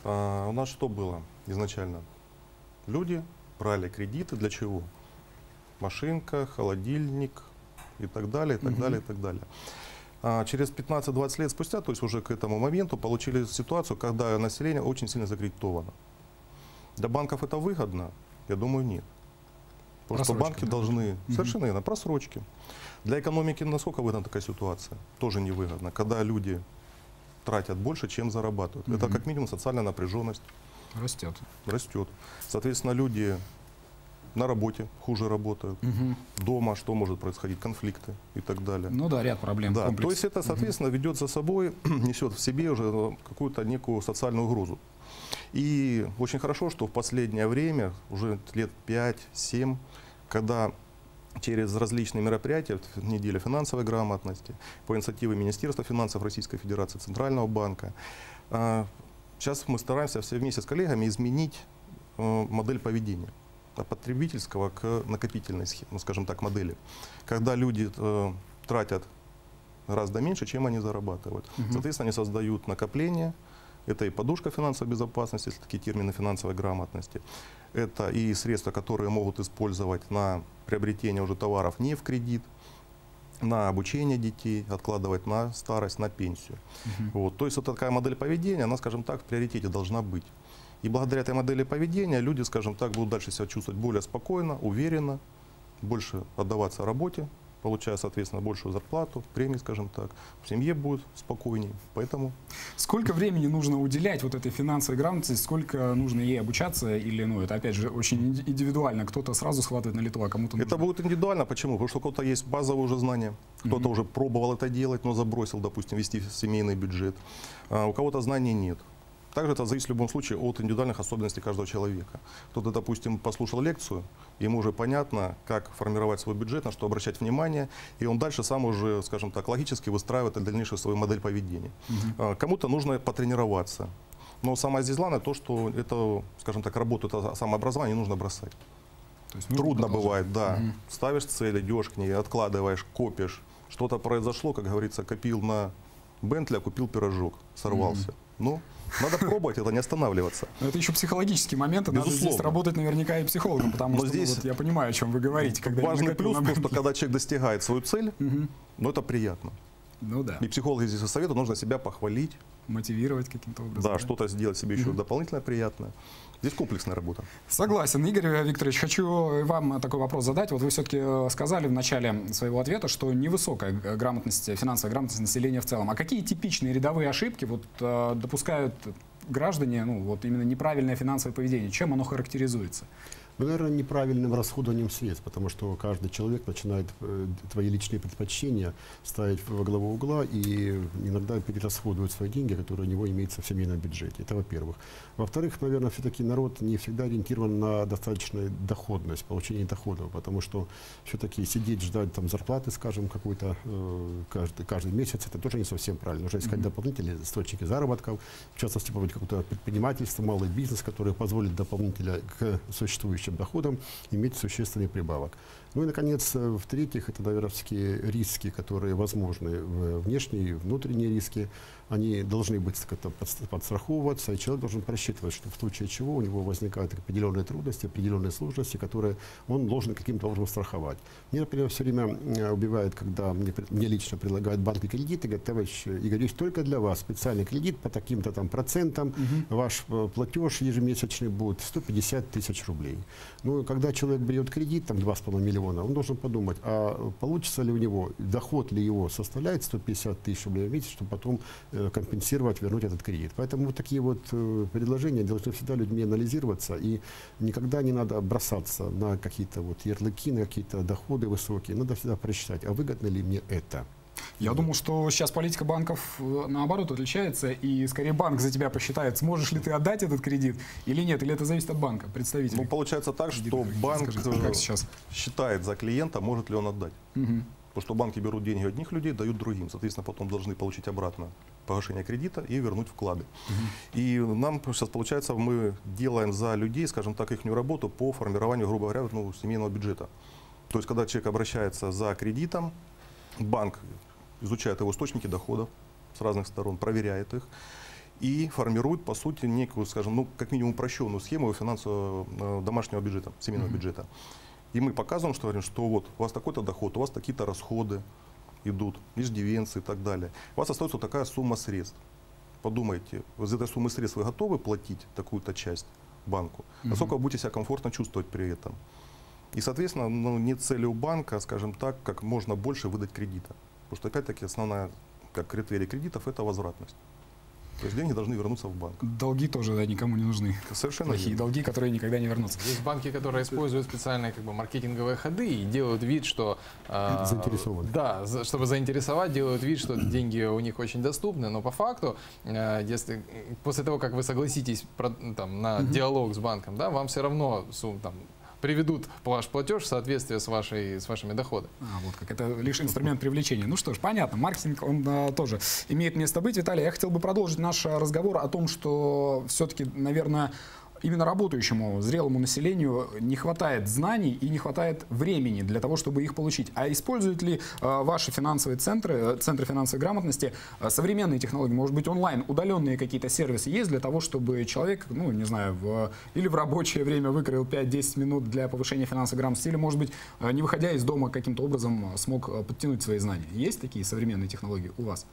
А, у нас что было изначально? Люди брали кредиты для чего? Машинка, холодильник и так далее, и так [S2] Угу. [S1] далее, и так далее. А через пятнадцать-двадцать лет спустя, то есть уже к этому моменту, получили ситуацию, когда население очень сильно закредитовано. Для банков это выгодно? Я думаю, нет. Потому просрочки, что банки да. должны [S2] Угу. [S1] совершенно на просрочки. Для экономики насколько выгодна такая ситуация? Тоже невыгодно. Когда люди тратят больше, чем зарабатывают. [S2] Угу. [S1] Это как минимум социальная напряженность. Растет. Растет. Соответственно, люди на работе хуже работают. Угу. Дома что может происходить? Конфликты и так далее. Ну да, ряд проблем. Да. То есть это, соответственно, угу. ведет за собой, несет в себе уже какую-то некую социальную угрозу. И очень хорошо, что в последнее время, уже лет пять-семь, когда через различные мероприятия, неделя финансовой грамотности, по инициативе Министерства финансов Российской Федерации, Центрального банка, сейчас мы стараемся все вместе с коллегами изменить модель поведения от потребительского к накопительной, ну, скажем так, модели. Когда люди тратят гораздо меньше, чем они зарабатывают. Угу. Соответственно, они создают накопления. Это и подушка финансовой безопасности, если такие термины финансовой грамотности. Это и средства, которые могут использовать на приобретение уже товаров не в кредит, на обучение детей, откладывать на старость, на пенсию. Uh-huh. Вот. То есть вот такая модель поведения, она, скажем так, в приоритете должна быть. И благодаря этой модели поведения люди, скажем так, будут дальше себя чувствовать более спокойно, уверенно, больше отдаваться работе, получая, соответственно, большую зарплату, премии, скажем так. В семье будет спокойнее. Поэтому... Сколько времени нужно уделять вот этой финансовой грамотности, сколько нужно ей обучаться или, ну, это, опять же, очень индивидуально. Кто-то сразу схватывает на лету, а кому-то нужно... Это будет индивидуально. Почему? Потому что у кого-то есть базовые уже знания, кто-то [S1] Mm-hmm. [S2] Уже пробовал это делать, но забросил, допустим, вести семейный бюджет. А у кого-то знаний нет. Также это зависит в любом случае от индивидуальных особенностей каждого человека. Кто-то, допустим, послушал лекцию, ему уже понятно, как формировать свой бюджет, на что обращать внимание, и он дальше сам уже, скажем так, логически выстраивает дальнейшую свою модель поведения. Угу. Кому-то нужно потренироваться. Но самое здесь главное то, что это, скажем так, работу, это самообразование не нужно бросать. То есть трудно бывает, да. Угу. Ставишь цель, идешь к ней, откладываешь, копишь. Что-то произошло, как говорится, копил на Бентли, а купил пирожок, сорвался. Угу. Ну, надо пробовать это, не останавливаться. Но это еще психологический момент, надо здесь работать наверняка и психологом, потому что здесь, ну, вот, я понимаю, о чем вы говорите. Когда важный плюс, момент... то, что когда человек достигает свою цель, угу. но это приятно. Ну да. И психологи здесь советуют, нужно себя похвалить. Мотивировать каким-то образом. Да, да? что-то сделать себе еще mm-hmm. дополнительно приятное. Здесь комплексная работа. Согласен, Игорь Викторович. Хочу вам такой вопрос задать. Вот вы все-таки сказали в начале своего ответа, что невысокая грамотность, финансовая грамотность населения в целом. А какие типичные рядовые ошибки вот, допускают граждане, ну, вот именно неправильное финансовое поведение? Чем оно характеризуется? Наверное, неправильным расходованием средств, потому что каждый человек начинает твои личные предпочтения ставить во главу угла и иногда перерасходует свои деньги, которые у него имеются в семейном бюджете. Это во-первых. Во-вторых, наверное, все-таки народ не всегда ориентирован на достаточную доходность, получение доходов, потому что все-таки сидеть, ждать там зарплаты, скажем, какой-то каждый, каждый месяц, это тоже не совсем правильно. Нужно искать дополнительные источники заработков, в частности, может быть, какое-то предпринимательство, малый бизнес, который позволит дополнительно к существующему доходом иметь существенный прибавок. Ну и, наконец, в-третьих, это, наверное, всякие риски, которые возможны, внешние и внутренние риски. Они должны быть как-то подстраховываться, и человек должен просчитывать, что в случае чего у него возникают определенные трудности, определенные сложности, которые он должен каким-то образом страховать. Мне, например, все время убивает, когда мне, мне лично предлагают банки кредиты, говорят: товарищ Игорь Ильич, только для вас специальный кредит по таким-то там процентам, угу. ваш платеж ежемесячный будет сто пятьдесят тысяч рублей. Ну, когда человек берет кредит, там два с половиной миллиона, он должен подумать, а получится ли у него, доход ли его составляет сто пятьдесят тысяч рублей в месяц, чтобы потом компенсировать, вернуть этот кредит. Поэтому вот такие вот предложения должны всегда людьми анализироваться, и никогда не надо бросаться на какие-то вот ярлыки, на какие-то доходы высокие. Надо всегда просчитать, а выгодно ли мне это. Я думал, что сейчас политика банков наоборот отличается, и скорее банк за тебя посчитает, сможешь ли ты отдать этот кредит или нет, или это зависит от банка, представителя. Ну, получается так, что банк считает за клиента, может ли он отдать. Угу. Потому что банки берут деньги одних людей, дают другим, соответственно, потом должны получить обратно погашение кредита и вернуть вклады. Угу. И нам сейчас получается, мы делаем за людей, скажем так, их работу по формированию, грубо говоря, ну, семейного бюджета. То есть, когда человек обращается за кредитом, банк изучает его источники доходов с разных сторон, проверяет их и формирует, по сути, некую, скажем, ну, как минимум упрощенную схему финансового домашнего бюджета, семейного [S2] Mm-hmm. [S1] Бюджета. И мы показываем, что говорим, что вот у вас такой-то доход, у вас такие-то расходы идут, иждивенцы и так далее. У вас остается такая сумма средств. Подумайте, из этой суммы средств вы готовы платить такую-то часть банку? [S2] Mm-hmm. [S1] Насколько вы будете себя комфортно чувствовать при этом? И, соответственно, ну, не целью банка, скажем так, как можно больше выдать кредита. Потому что, опять-таки, основная как критерий кредитов – это возвратность. То есть деньги должны вернуться в банк. Долги тоже, да, никому не нужны. Совершенно плохие долги, которые никогда не вернутся. Есть банки, которые используют специальные как бы, маркетинговые ходы и делают вид, что… Э, заинтересованы. Да, за, чтобы заинтересовать, делают вид, что деньги у них очень доступны. Но по факту, э, если, после того, как вы согласитесь про, там, на угу. диалог с банком, да, вам все равно… Сум, там, приведут ваш платеж в соответствие с, вашей, с вашими доходами. А, вот как это лишь инструмент привлечения. Ну что ж, понятно, маркетинг, он а, тоже имеет место быть. Виталий, я хотел бы продолжить наш разговор о том, что все-таки, наверное, именно работающему, зрелому населению не хватает знаний и не хватает времени для того, чтобы их получить. А используют ли э, ваши финансовые центры, центры финансовой грамотности, э, современные технологии, может быть, онлайн, удаленные какие-то сервисы есть для того, чтобы человек, ну, не знаю, в, или в рабочее время выкроил пять-десять минут для повышения финансовой грамотности, или, может быть, э, не выходя из дома, каким-то образом смог подтянуть свои знания? Есть такие современные технологии у вас?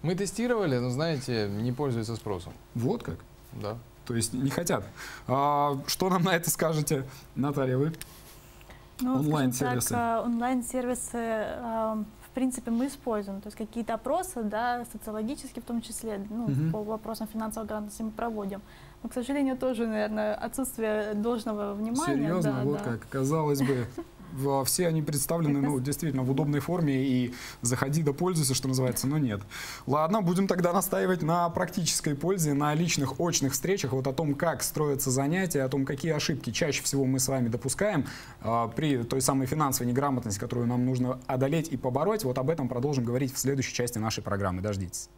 Мы тестировали, но, знаете, не пользуются спросом. Вот как? Да. То есть не хотят. А, что нам на это скажете, Наталья, вы? Ну, онлайн-сервисы. Онлайн-сервисы, в принципе, мы используем. То есть какие-то опросы, да, социологические в том числе, ну, угу. по вопросам финансовой грамотности мы проводим. Но, к сожалению, тоже, наверное, отсутствие должного внимания. Серьезно, да, вот да. как, казалось бы. Все они представлены, ну, действительно, в удобной форме, и заходи да пользуйся, что называется, но нет. Ладно, будем тогда настаивать на практической пользе, на личных очных встречах, вот о том, как строятся занятия, о том, какие ошибки чаще всего мы с вами допускаем э, при той самой финансовой неграмотности, которую нам нужно одолеть и побороть. Вот об этом продолжим говорить в следующей части нашей программы. Дождитесь.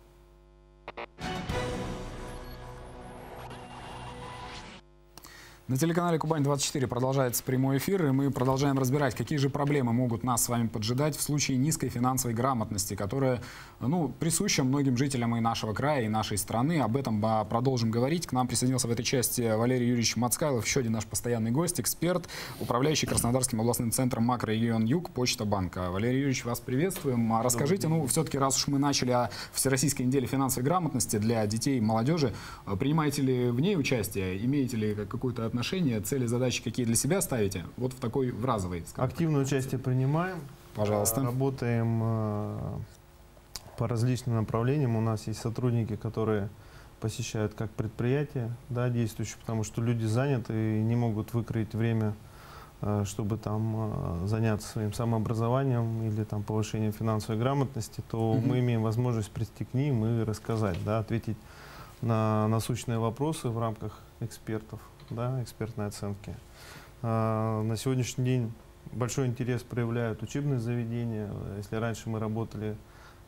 На телеканале Кубань двадцать четыре продолжается прямой эфир, и мы продолжаем разбирать, какие же проблемы могут нас с вами поджидать в случае низкой финансовой грамотности, которая, ну, присуща многим жителям и нашего края, и нашей страны. Об этом продолжим говорить. К нам присоединился в этой части Валерий Юрьевич Мацкайлов, еще один наш постоянный гость, эксперт, управляющий Краснодарским областным центром «Макрорегион Юг» Почта Банка. Валерий Юрьевич, вас приветствуем. Расскажите, ну, все-таки, раз уж мы начали о Всероссийской неделе финансовой грамотности для детей и молодежи, принимаете ли в ней участие, имеете ли какую-то отношения, цели, задачи какие для себя ставите, вот в такой, в разовой. Активное участие принимаем. Пожалуйста. Работаем по различным направлениям. У нас есть сотрудники, которые посещают как предприятия, да, действующие, потому что люди заняты и не могут выкроить время, чтобы там заняться своим самообразованием или там повышением финансовой грамотности, то Mm-hmm. мы имеем возможность прийти к ним и рассказать, да, ответить на насущные вопросы в рамках экспертов. Да, экспертной оценки. А, на сегодняшний день большой интерес проявляют учебные заведения. Если раньше мы работали,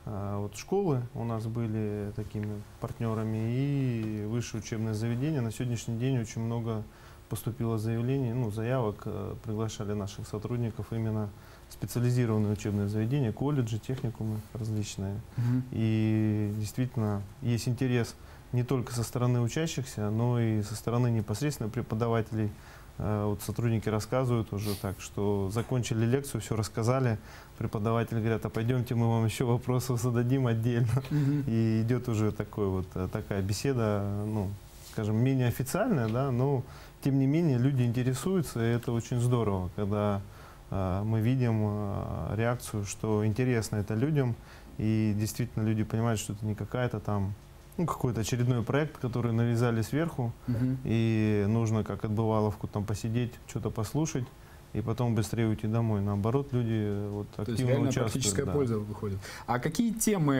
а, вот школы у нас были такими партнерами, и высшие учебные заведения, на сегодняшний день очень много поступило заявлений, ну, заявок, а, приглашали наших сотрудников именно специализированные учебные заведения, колледжи, техникумы различные. Mm-hmm. И действительно есть интерес не только со стороны учащихся, но и со стороны непосредственно преподавателей. Вот сотрудники рассказывают уже так, что закончили лекцию, все рассказали. Преподаватели говорят: а пойдемте, мы вам еще вопросов зададим отдельно. Mm-hmm. И идет уже такой вот, такая беседа, ну, скажем, менее официальная, да, но тем не менее люди интересуются, и это очень здорово, когда э, мы видим э, реакцию, что интересно это людям, и действительно люди понимают, что это не какая-то там, ну, какой-то очередной проект, который навязали сверху, Uh-huh. и нужно, как отбываловку, там посидеть, что-то послушать, и потом быстрее уйти домой. Наоборот, люди вот активно участвуют. То есть реально практическая, да, польза выходит. А какие темы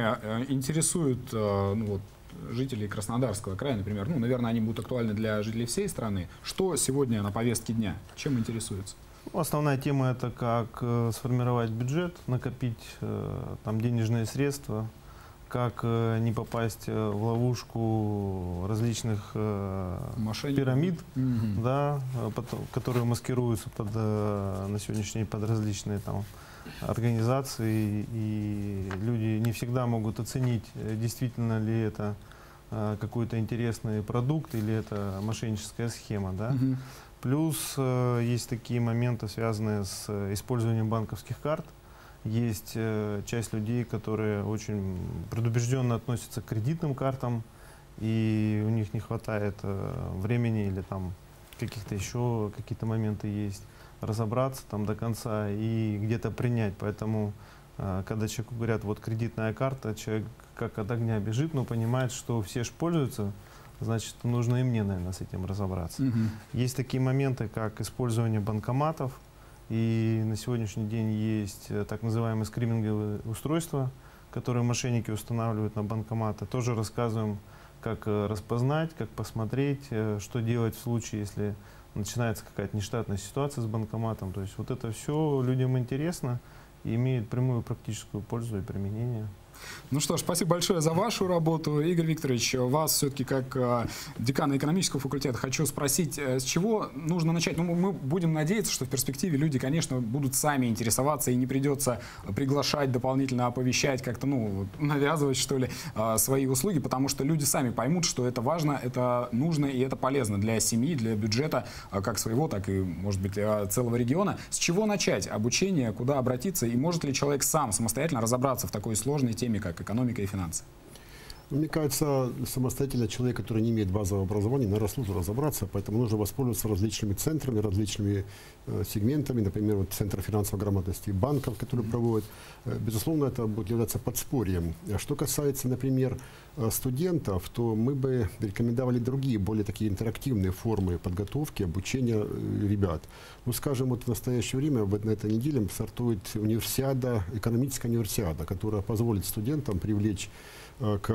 интересуют, ну, вот, жителей Краснодарского края, например? Ну, наверное, они будут актуальны для жителей всей страны. Что сегодня на повестке дня? Чем интересуются? Основная тема – это как сформировать бюджет, накопить там денежные средства, как не попасть в ловушку различных мошенников, пирамид, Mm-hmm. да, под, которые маскируются под, на сегодняшний день под различные там организации. И люди не всегда могут оценить, действительно ли это какой-то интересный продукт или это мошенническая схема. Да. Mm-hmm. Плюс есть такие моменты, связанные с использованием банковских карт. Есть э, часть людей, которые очень предубежденно относятся к кредитным картам, и у них не хватает э, времени или там каких-то еще какие-то моменты есть, разобраться там до конца и где-то принять. Поэтому, э, когда человеку говорят: вот кредитная карта, человек как от огня бежит, но понимает, что все ж пользуются, значит, нужно и мне, наверное, с этим разобраться. Mm-hmm. Есть такие моменты, как использование банкоматов. И на сегодняшний день есть так называемые скриминговые устройства, которые мошенники устанавливают на банкоматы. Тоже рассказываем, как распознать, как посмотреть, что делать в случае, если начинается какая-то нештатная ситуация с банкоматом. То есть вот это все людям интересно и имеет прямую практическую пользу и применение. Ну что ж, спасибо большое за вашу работу. Игорь Викторович, вас все-таки как э, декана экономического факультета хочу спросить, э, с чего нужно начать? Ну, мы будем надеяться, что в перспективе люди, конечно, будут сами интересоваться, и не придется приглашать, дополнительно оповещать, как-то, ну, навязывать, что ли, э, свои услуги, потому что люди сами поймут, что это важно, это нужно и это полезно для семьи, для бюджета, э, как своего, так и, может быть, э, целого региона. С чего начать обучение, куда обратиться, и может ли человек сам самостоятельно разобраться в такой сложной теме, как экономика и финансы? Мне кажется, самостоятельно человек, который не имеет базового образования, наверное, сложно разобраться, поэтому нужно воспользоваться различными центрами, различными э, сегментами, например, вот Центр финансовой грамотности банков, которые проводят. Э, безусловно, это будет являться подспорьем. Что касается, например, студентов, то мы бы рекомендовали другие, более такие интерактивные формы подготовки, обучения ребят. Ну, скажем, вот в настоящее время, вот на этой неделе стартует универсиада, экономическая универсиада, которая позволит студентам привлечь к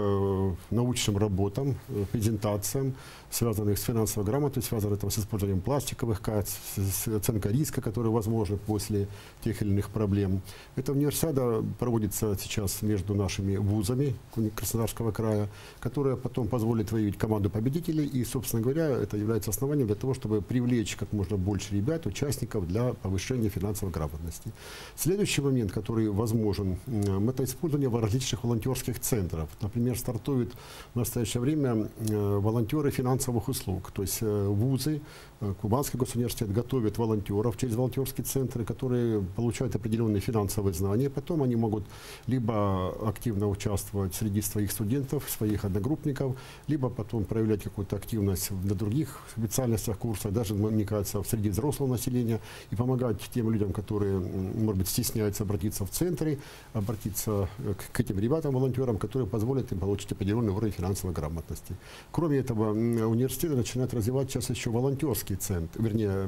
научным работам, презентациям, связанных с финансовой грамотой, связанных там, с использованием пластиковых карт, с оценкой риска, которые возможны после тех или иных проблем. Эта универсиада проводится сейчас между нашими вузами Краснодарского края, которая потом позволит выявить команду победителей. И, собственно говоря, это является основанием для того, чтобы привлечь как можно больше ребят, участников для повышения финансовой грамотности. Следующий момент, который возможен, это использование различных волонтерских центров. Например, стартуют в настоящее время волонтеры финансовых услуг. То есть вузы, Кубанский государственный университет готовят волонтеров через волонтерские центры, которые получают определенные финансовые знания. Потом они могут либо активно участвовать среди своих студентов, своих одногруппников, либо потом проявлять какую-то активность на других специальностях курса, даже, мне кажется, среди взрослого населения, и помогать тем людям, которые, может быть, стесняются обратиться в центры, обратиться к этим ребятам, волонтерам, которые позволят им получить определенный уровень финансовой грамотности. Кроме этого, университеты начинают развивать сейчас еще волонтерские центры, вернее,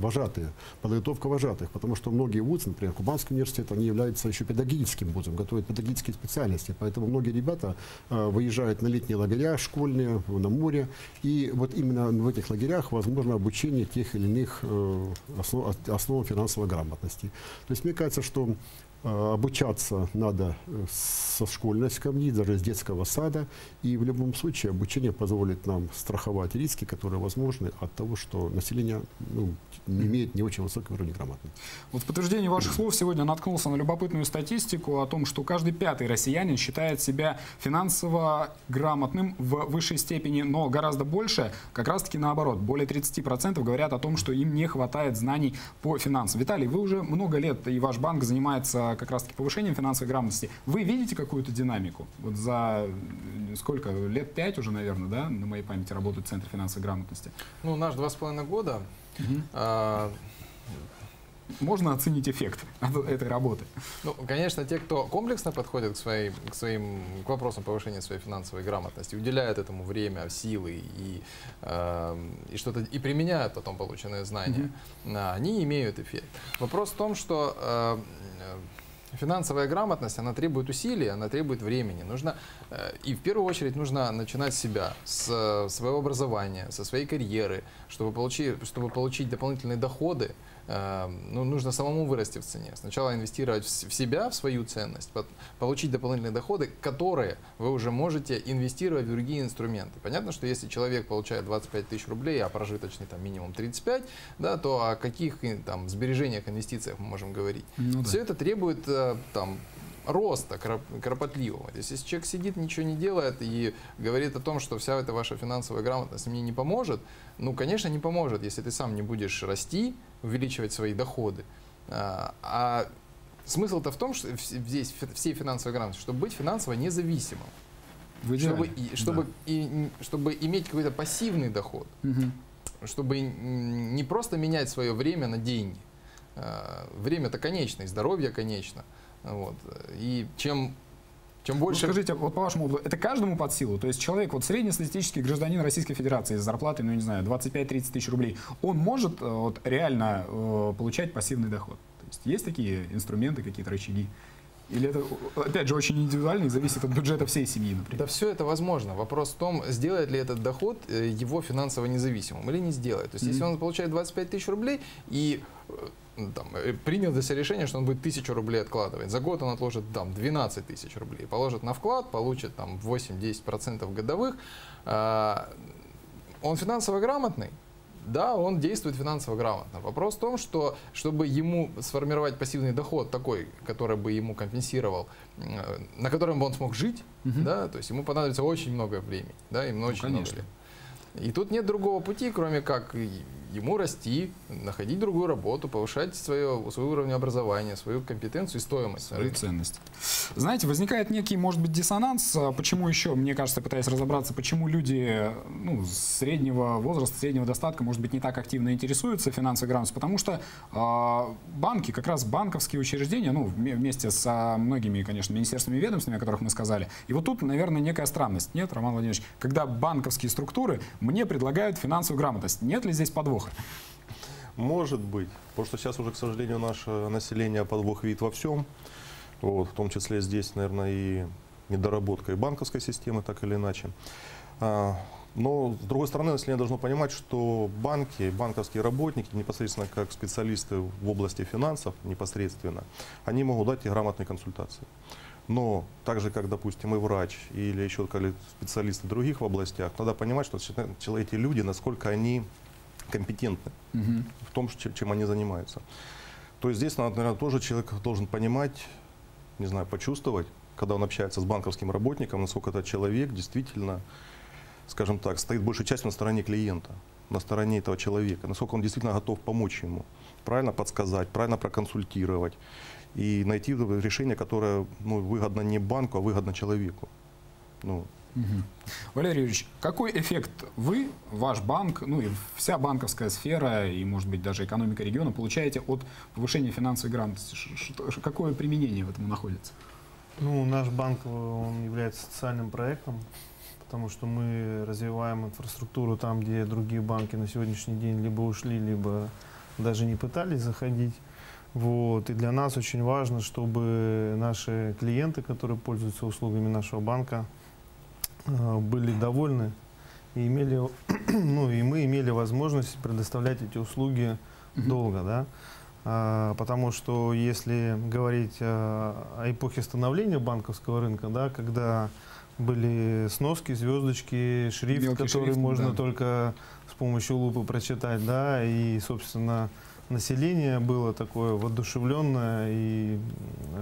вожатые, подготовка вожатых, потому что многие вузы, например, Кубанский университет, они являются еще педагогическим вузом, готовят педагогические специальности, поэтому многие ребята выезжают на летние лагеря школьные, на море, и вот именно в этих лагерях возможно обучение тех или иных основ, основ финансовой грамотности. То есть мне кажется, что обучаться надо со школьной скамьи, даже с детского сада. И в любом случае обучение позволит нам страховать риски, которые возможны от того, что население, ну, имеет не очень высокий уровень грамотности. Вот в подтверждение ваших слов сегодня наткнулся на любопытную статистику о том, что каждый пятый россиянин считает себя финансово грамотным в высшей степени, но гораздо больше, как раз-таки наоборот, более тридцати процентов говорят о том, что им не хватает знаний по финансам. Виталий, вы уже много лет, и ваш банк занимается как раз-таки повышением финансовой грамотности. Вы видите какую-то динамику? Вот за сколько? Лет пять уже, наверное, да, на моей памяти работает Центр финансовой грамотности. Ну, наш два с половиной года. Угу. А... Можно оценить эффект от этой работы? Ну, конечно, те, кто комплексно подходит к, своей, к, своим, к вопросам повышения своей финансовой грамотности, уделяют этому время, силы и, э, и что-то и применяют потом полученные знания, mm-hmm. они имеют эффект. Вопрос в том, что э, финансовая грамотность, она требует усилий, она требует времени. Нужно, и в первую очередь нужно начинать с себя, с своего образования, со своей карьеры, чтобы получить, чтобы получить дополнительные доходы. Ну, нужно самому вырасти в цене. Сначала инвестировать в себя, в свою ценность, получить дополнительные доходы, которые вы уже можете инвестировать в другие инструменты. Понятно, что если человек получает двадцать пять тысяч рублей, а прожиточный там минимум тридцать пять, да, то о каких там сбережениях, инвестициях мы можем говорить? Ну, да. Все это требует там роста кропотливого. То есть, если человек сидит, ничего не делает и говорит о том, что вся эта ваша финансовая грамотность мне не поможет, ну, конечно, не поможет, если ты сам не будешь расти, увеличивать свои доходы. А смысл-то в том, что здесь все финансовые грамотности, чтобы быть финансово независимым, чтобы, и, чтобы, да. и, чтобы иметь какой-то пассивный доход, угу. чтобы не просто менять свое время на деньги. Время-то конечно, и здоровье конечно. Вот. И чем, чем больше... Ну, скажите, вот по вашему опыту, это каждому под силу? То есть человек, вот среднестатистический гражданин Российской Федерации с зарплатой, ну не знаю, двадцать пять-тридцать тысяч рублей, он может вот, реально э, получать пассивный доход? То есть, есть такие инструменты, какие-то рычаги? Или это, опять же, очень индивидуально и зависит от бюджета всей семьи, например? Да все это возможно. Вопрос в том, сделает ли этот доход его финансово независимым или не сделает. То есть, mm-hmm. если он получает двадцать пять тысяч рублей и... Там, принял для себя решение, что он будет тысячу рублей откладывать. За год он отложит там, двенадцать тысяч рублей, положит на вклад, получит там, восемь-десять процентов годовых. Он финансово грамотный? Да, он действует финансово грамотно. Вопрос в том, что чтобы ему сформировать пассивный доход такой, который бы ему компенсировал, на котором бы он смог жить, угу. да, то есть ему понадобится очень много времени. Да, ему ну, очень много лет. И тут нет другого пути, кроме как ему расти, находить другую работу, повышать свое, свой уровень образования, свою компетенцию и стоимость. Свою ценность. Знаете, возникает некий, может быть, диссонанс. Почему еще, мне кажется, пытаясь разобраться, почему люди ну, среднего возраста, среднего достатка, может быть, не так активно интересуются финансовой грамотностью, потому что э, банки, как раз банковские учреждения, ну, вместе со многими, конечно, министерствами и ведомствами, о которых мы сказали. И вот тут, наверное, некая странность. Нет, Роман Владимирович, когда банковские структуры мне предлагают финансовую грамотность, нет ли здесь подвоха? Может быть, потому что сейчас уже, к сожалению, наше население подвох видит во всем, вот, в том числе здесь, наверное, и недоработкой банковской системы, так или иначе. Но, с другой стороны, население должно понимать, что банки, банковские работники, непосредственно как специалисты в области финансов, непосредственно, они могут дать и грамотные консультации. Но так же, как, допустим, и врач, или еще специалисты других в областях, надо понимать, что эти люди, насколько они компетентны Mm-hmm. в том, чем они занимаются. То есть здесь, наверное, тоже человек должен понимать, не знаю, почувствовать, когда он общается с банковским работником, насколько этот человек действительно, скажем так, стоит большую часть на стороне клиента, на стороне этого человека, насколько он действительно готов помочь ему, правильно подсказать, правильно проконсультировать и найти решение, которое, ну, выгодно не банку, а выгодно человеку. Ну. Угу. Валерий Юрьевич, какой эффект вы, ваш банк, ну и вся банковская сфера, и, может быть, даже экономика региона получаете от повышения финансовой грамотности? Какое применение в этом находится? Ну, наш банк, он является социальным проектом, потому что мы развиваем инфраструктуру там, где другие банки на сегодняшний день либо ушли, либо даже не пытались заходить. Вот. И для нас очень важно, чтобы наши клиенты, которые пользуются услугами нашего банка, были довольны и имели, ну, и мы имели возможность предоставлять эти услуги Mm-hmm. долго, да? А, потому что если говорить о, о эпохе становления банковского рынка, да, когда были сноски, звездочки, шрифт, мелкий который шрифт, можно да. только с помощью лупы прочитать, да, и, собственно, население было такое воодушевленное и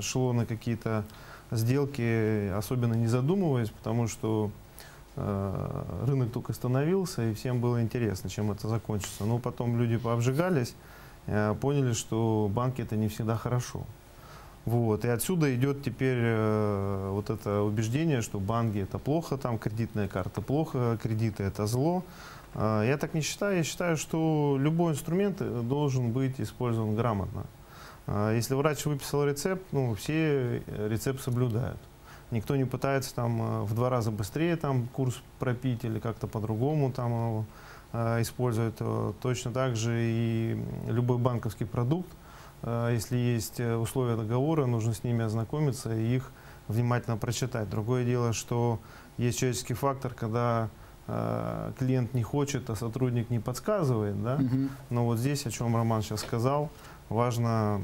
шло на какие-то сделки, особенно не задумываясь, потому что э, рынок только становился, и всем было интересно, чем это закончится. Но потом люди пообжигались, э, поняли, что банки это не всегда хорошо. Вот. И отсюда идет теперь э, вот это убеждение, что банки это плохо, там кредитная карта плохо, кредиты это зло. Э, я так не считаю. Я считаю, что любой инструмент должен быть использован грамотно. Если врач выписал рецепт, ну, все рецепт соблюдают. Никто не пытается там в два раза быстрее там, курс пропить или как-то по-другому там использовать. Точно так же и любой банковский продукт, если есть условия договора, нужно с ними ознакомиться и их внимательно прочитать. Другое дело, что есть человеческий фактор, когда клиент не хочет, а сотрудник не подсказывает, да? Mm-hmm. Но вот здесь, о чем Роман сейчас сказал, важно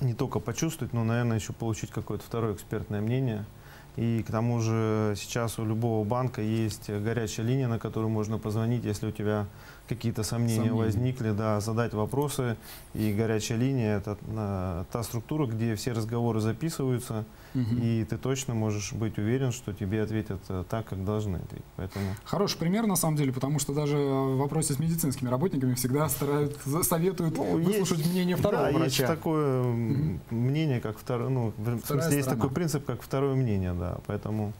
не только почувствовать, но, наверное, еще получить какое-то второе экспертное мнение. И к тому же сейчас у любого банка есть горячая линия, на которую можно позвонить, если у тебя какие-то сомнения, сомнения возникли, да, задать вопросы. И горячая линия – это а, та структура, где все разговоры записываются, угу. и ты точно можешь быть уверен, что тебе ответят так, как должны ответить. Поэтому... Хороший пример, на самом деле, потому что даже в вопросе с медицинскими работниками всегда старают, советуют ну, выслушать есть, мнение второго да, врача. Есть такое угу. мнение, как второе, ну, в смысле, есть такой принцип, как второе мнение, да. Поэтому...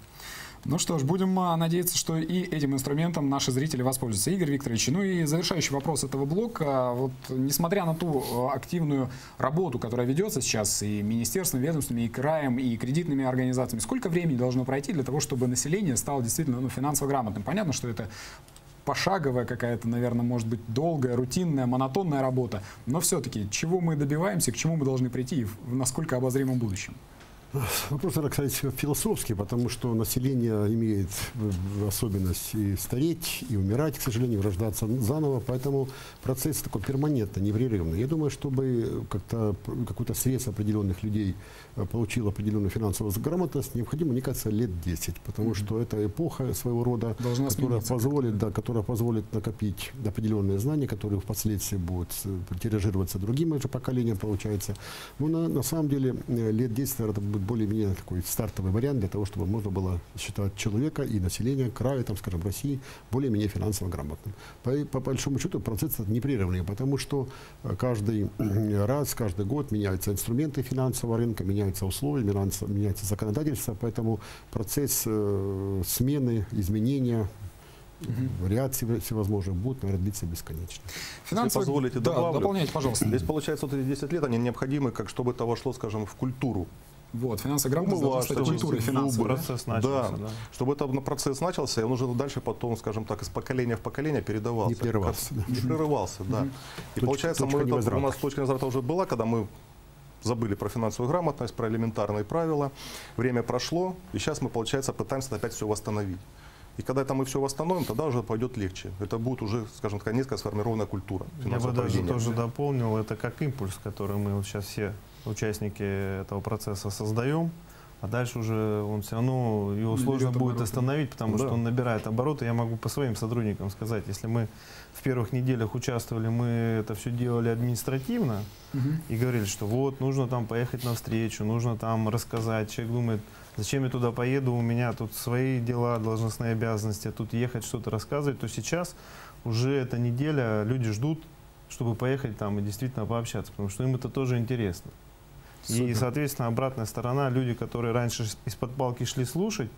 Ну что ж, будем надеяться, что и этим инструментом наши зрители воспользуются. Игорь Викторович, ну и завершающий вопрос этого блока. Вот, несмотря на ту активную работу, которая ведется сейчас и министерством, ведомствами, и краем, и кредитными организациями, сколько времени должно пройти для того, чтобы население стало действительно ну, финансово грамотным? Понятно, что это пошаговая какая-то, наверное, может быть, долгая, рутинная, монотонная работа. Но все-таки, чего мы добиваемся, к чему мы должны прийти и в насколько обозримом будущем? Вопрос, кстати, философский, потому что население имеет особенность и стареть, и умирать, к сожалению, рождаться заново, поэтому процесс такой перманентный, непрерывный. Я думаю, чтобы как-то какой-то срез определенных людей получил определенную финансовую грамотность, необходимо, мне кажется, лет десять, потому что это эпоха своего рода, которая позволит, да, которая позволит накопить определенные знания, которые впоследствии будут тиражироваться другим же поколением, получается. Но на, на самом деле лет десять, наверное, это будет более-менее такой стартовый вариант для того, чтобы можно было считать человека и население края, там, скажем, России более-менее финансово грамотным. По, по большому счету процесс непрерывный, потому что каждый раз, каждый год меняются инструменты финансового рынка, меняются условия, меняется, меняется законодательство, поэтому процесс э, смены, изменения, угу. вариации всевозможных будут, наверное, длиться бесконечно. Финансовые... Если позволите, да, добавлю. Дополняйте, пожалуйста. Здесь, получается, вот эти десять лет, они необходимы, как чтобы это вошло, скажем, в культуру. Вот, финансовая грамотность, ну, стать культурой финансовой. Да. Да. Да. Чтобы этот процесс начался, и он уже дальше потом, скажем так, из поколения в поколение передавался. Не прерывался. Не прерывался, да. И получается, у нас точка невозврата уже была, когда мы забыли про финансовую грамотность, про элементарные правила. Время прошло, и сейчас мы, получается, пытаемся опять все восстановить. И когда это мы все восстановим, тогда уже пойдет легче. Это будет уже, скажем так, несколько сформированная культура. Я бы даже тоже дополнил, это как импульс, который мы вот сейчас все участники этого процесса создаем. А дальше уже он все равно, его сложно будет остановить, потому что он набирает обороты. Я могу по своим сотрудникам сказать, если мы в первых неделях участвовали, мы это все делали административно и говорили, что вот, нужно там поехать навстречу, нужно там рассказать. Человек думает, зачем я туда поеду, у меня тут свои дела, должностные обязанности, тут ехать, что-то рассказывать. То сейчас уже эта неделя, люди ждут, чтобы поехать там и действительно пообщаться, потому что им это тоже интересно. Супер. И, соответственно, обратная сторона, люди, которые раньше из-под палки шли слушать,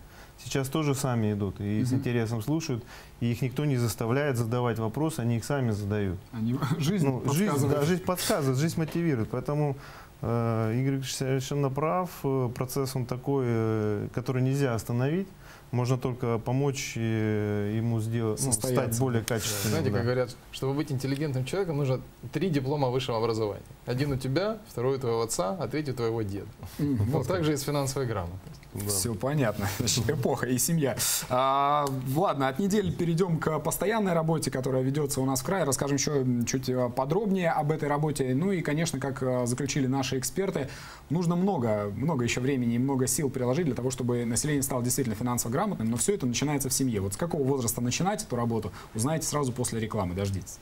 сейчас тоже сами идут и угу. с интересом слушают, и их никто не заставляет задавать вопросы, они их сами задают. Они... Жизнь, ну, жизнь, да, жизнь подсказывает, жизнь мотивирует. Поэтому э, Игорь совершенно прав, процесс он такой, э, который нельзя остановить. Можно только помочь ему сделать, ну, стать более качественным. Знаете, да. как говорят, чтобы быть интеллигентным человеком, нужно три диплома высшего образования. Один у тебя, второй у твоего отца, а третий у твоего деда. Mm-hmm. Вот так же и с финансовой грамотностью. Да. Все понятно. Значит, эпоха и семья. А, ладно, от недели перейдем к постоянной работе, которая ведется у нас в крае. Расскажем еще чуть подробнее об этой работе. Ну и, конечно, как заключили наши эксперты, нужно много, много еще времени и много сил приложить для того, чтобы население стало действительно финансово грамотным. Но все это начинается в семье. Вот с какого возраста начинать эту работу, узнаете сразу после рекламы. Дождитесь.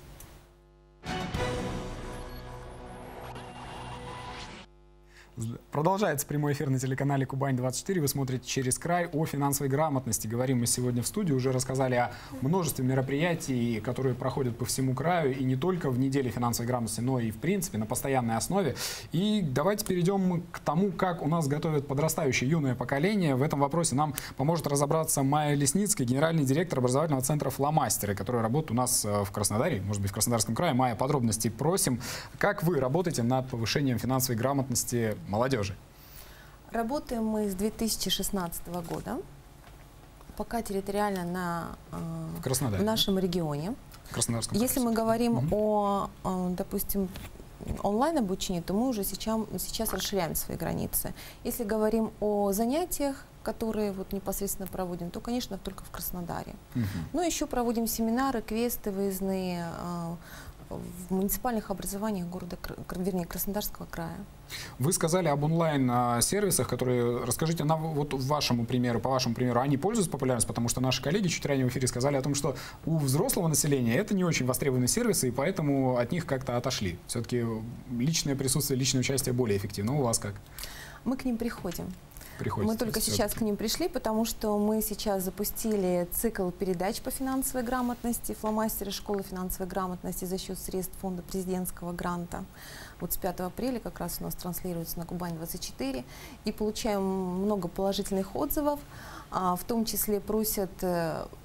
Продолжается прямой эфир на телеканале Кубань двадцать четыре. Вы смотрите «Через край». О финансовой грамотности говорим мы сегодня в студии. Уже рассказали о множестве мероприятий, которые проходят по всему краю. И не только в неделе финансовой грамотности, но и в принципе на постоянной основе. И давайте перейдем к тому, как у нас готовят подрастающее юное поколение. В этом вопросе нам поможет разобраться Майя Лесницкая, генеральный директор образовательного центра «Фломастеры», который работает у нас в Краснодаре, может быть, в Краснодарском крае. Майя, подробности просим. Как вы работаете над повышением финансовой грамотности молодежи? Работаем мы с две тысячи шестнадцатого года, пока территориально на, э, в нашем регионе. Краснодарском Если Краснодарском. мы говорим mm-hmm. о, о, допустим, онлайн-обучении, то мы уже сейчас, сейчас расширяем свои границы. Если говорим о занятиях, которые вот непосредственно проводим, то, конечно, только в Краснодаре. Mm-hmm. Но еще проводим семинары, квесты выездные, э, в муниципальных образованиях города, вернее, Краснодарского края. Вы сказали об онлайн-сервисах, которые, расскажите, на, вот вашему примеру, по вашему примеру, они пользуются популярностью, потому что наши коллеги чуть ранее в эфире сказали о том, что у взрослого населения это не очень востребованные сервисы, и поэтому от них как-то отошли. Все-таки личное присутствие, личное участие более эффективно. У вас как? Мы к ним приходим. Приходится. Мы только сейчас к ним пришли, потому что мы сейчас запустили цикл передач по финансовой грамотности «Фломастеры. Школы финансовой грамотности» за счет средств фонда президентского гранта. Вот с пятого апреля как раз у нас транслируется на Кубань двадцать четыре. И получаем много положительных отзывов. В том числе просят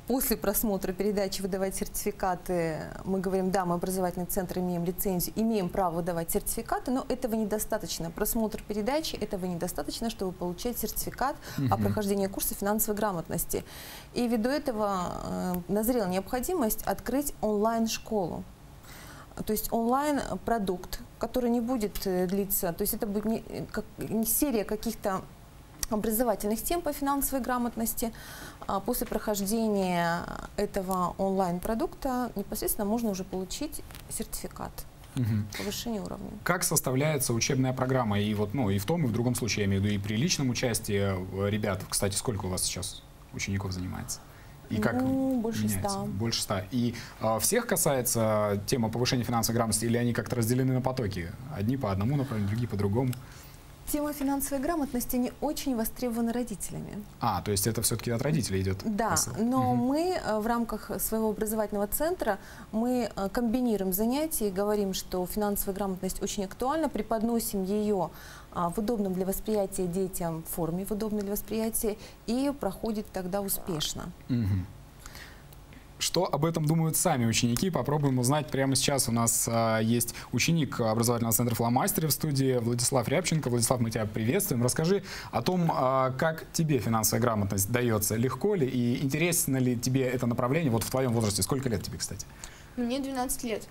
после просмотра передачи выдавать сертификаты. Мы говорим, да, мы образовательный центр, имеем лицензию, имеем право выдавать сертификаты, но этого недостаточно. Просмотр передачи этого недостаточно, чтобы получать сертификат угу. о прохождении курса финансовой грамотности. И ввиду этого назрела необходимость открыть онлайн-школу. То есть онлайн-продукт, который не будет длиться, то есть это будет не, как, не серия каких-то образовательных тем по финансовой грамотности. После прохождения этого онлайн-продукта непосредственно можно уже получить сертификат угу. повышения уровня. Как составляется учебная программа? И вот, ну, и в том, и в другом случае, я имею в виду, и при личном участии ребят. Кстати, сколько у вас сейчас учеников занимается? И как ну, больше ста. Больше ста. И а, всех касается тема повышения финансовой грамотности, или они как-то разделены на потоки? Одни по одному направлению, другие по другому? Тема финансовой грамотности не очень востребована родителями. А, то есть это все-таки от родителей идет? Да, посыл. но угу. мы в рамках своего образовательного центра мы комбинируем занятия и говорим, что финансовая грамотность очень актуальна, преподносим ее в удобном для восприятия детям форме, в удобной для восприятия, и проходит тогда успешно. Угу. Что об этом думают сами ученики? Попробуем узнать прямо сейчас. У нас а, есть ученик образовательного центра «Фломастеры» в студии Владислав Рябченко. Владислав, мы тебя приветствуем. Расскажи о том, а, как тебе финансовая грамотность дается. Легко ли и интересно ли тебе это направление вот в твоем возрасте? Сколько лет тебе, кстати? Мне двенадцать лет.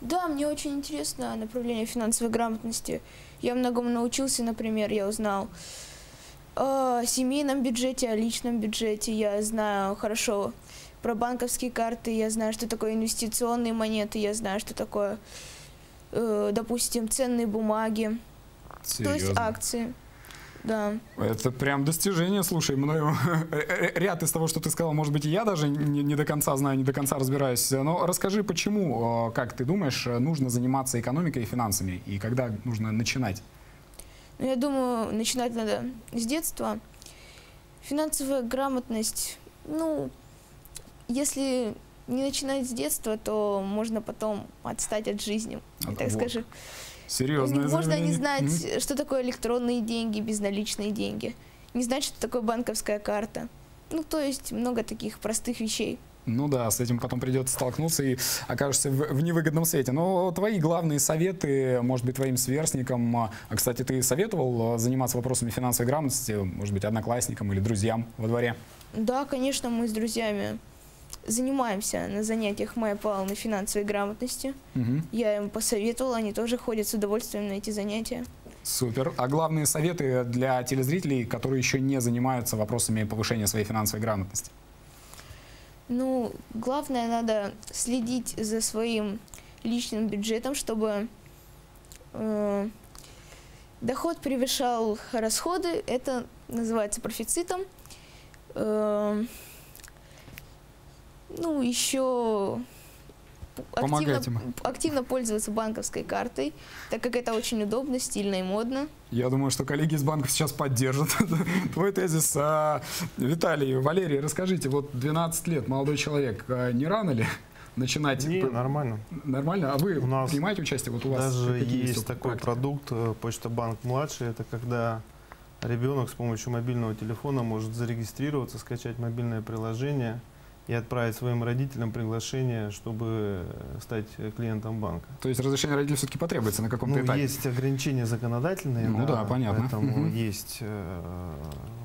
Да, мне очень интересно направление финансовой грамотности. Я многому научился, например, я узнал о семейном бюджете, о личном бюджете, я знаю хорошо про банковские карты, я знаю, что такое инвестиционные монеты, я знаю, что такое, допустим, ценные бумаги, серьезно? То есть акции. Да. Это прям достижение, слушай, мною ряд из того, что ты сказал, может быть, и я даже не, не до конца знаю, не до конца разбираюсь. Но расскажи, почему, как ты думаешь, нужно заниматься экономикой и финансами, и когда нужно начинать? Ну, я думаю, начинать надо с детства. Финансовая грамотность, ну, если не начинать с детства, то можно потом отстать от жизни, а так вот. Скажу. Серьезное Можно заявление. Не знать, mm-hmm. что такое электронные деньги, безналичные деньги. Не знать, что такое банковская карта. Ну, то есть много таких простых вещей. Ну да, с этим потом придется столкнуться и окажешься в, в невыгодном свете. Но твои главные советы, может быть, твоим сверстникам. А, кстати, ты советовал заниматься вопросами финансовой грамотности, может быть, одноклассникам или друзьям во дворе? Да, конечно, мы с друзьями занимаемся на занятиях Майи Павловны финансовой грамотности. Угу. Я им посоветовала, они тоже ходят с удовольствием на эти занятия. Супер. А главные советы для телезрителей, которые еще не занимаются вопросами повышения своей финансовой грамотности? Ну, главное, надо следить за своим личным бюджетом, чтобы э, доход превышал расходы. Это называется профицитом. Э, Ну, еще активно, активно пользоваться банковской картой, так как это очень удобно, стильно и модно. Я думаю, что коллеги из банков сейчас поддержат твой тезис. Виталий, Валерий, расскажите, вот двенадцать лет, молодой человек, не рано ли начинать? Не, нормально. Нормально? А вы у нас принимаете участие? Вот у вас даже есть такой продукт, Почта Банк младший, это когда ребенок с помощью мобильного телефона может зарегистрироваться, скачать мобильное приложение и отправить своим родителям приглашение, чтобы стать клиентом банка. То есть разрешение родителей все-таки потребуется на каком-то ну, этапе? Есть ограничения законодательные. Ну да, да понятно. Поэтому угу. есть э,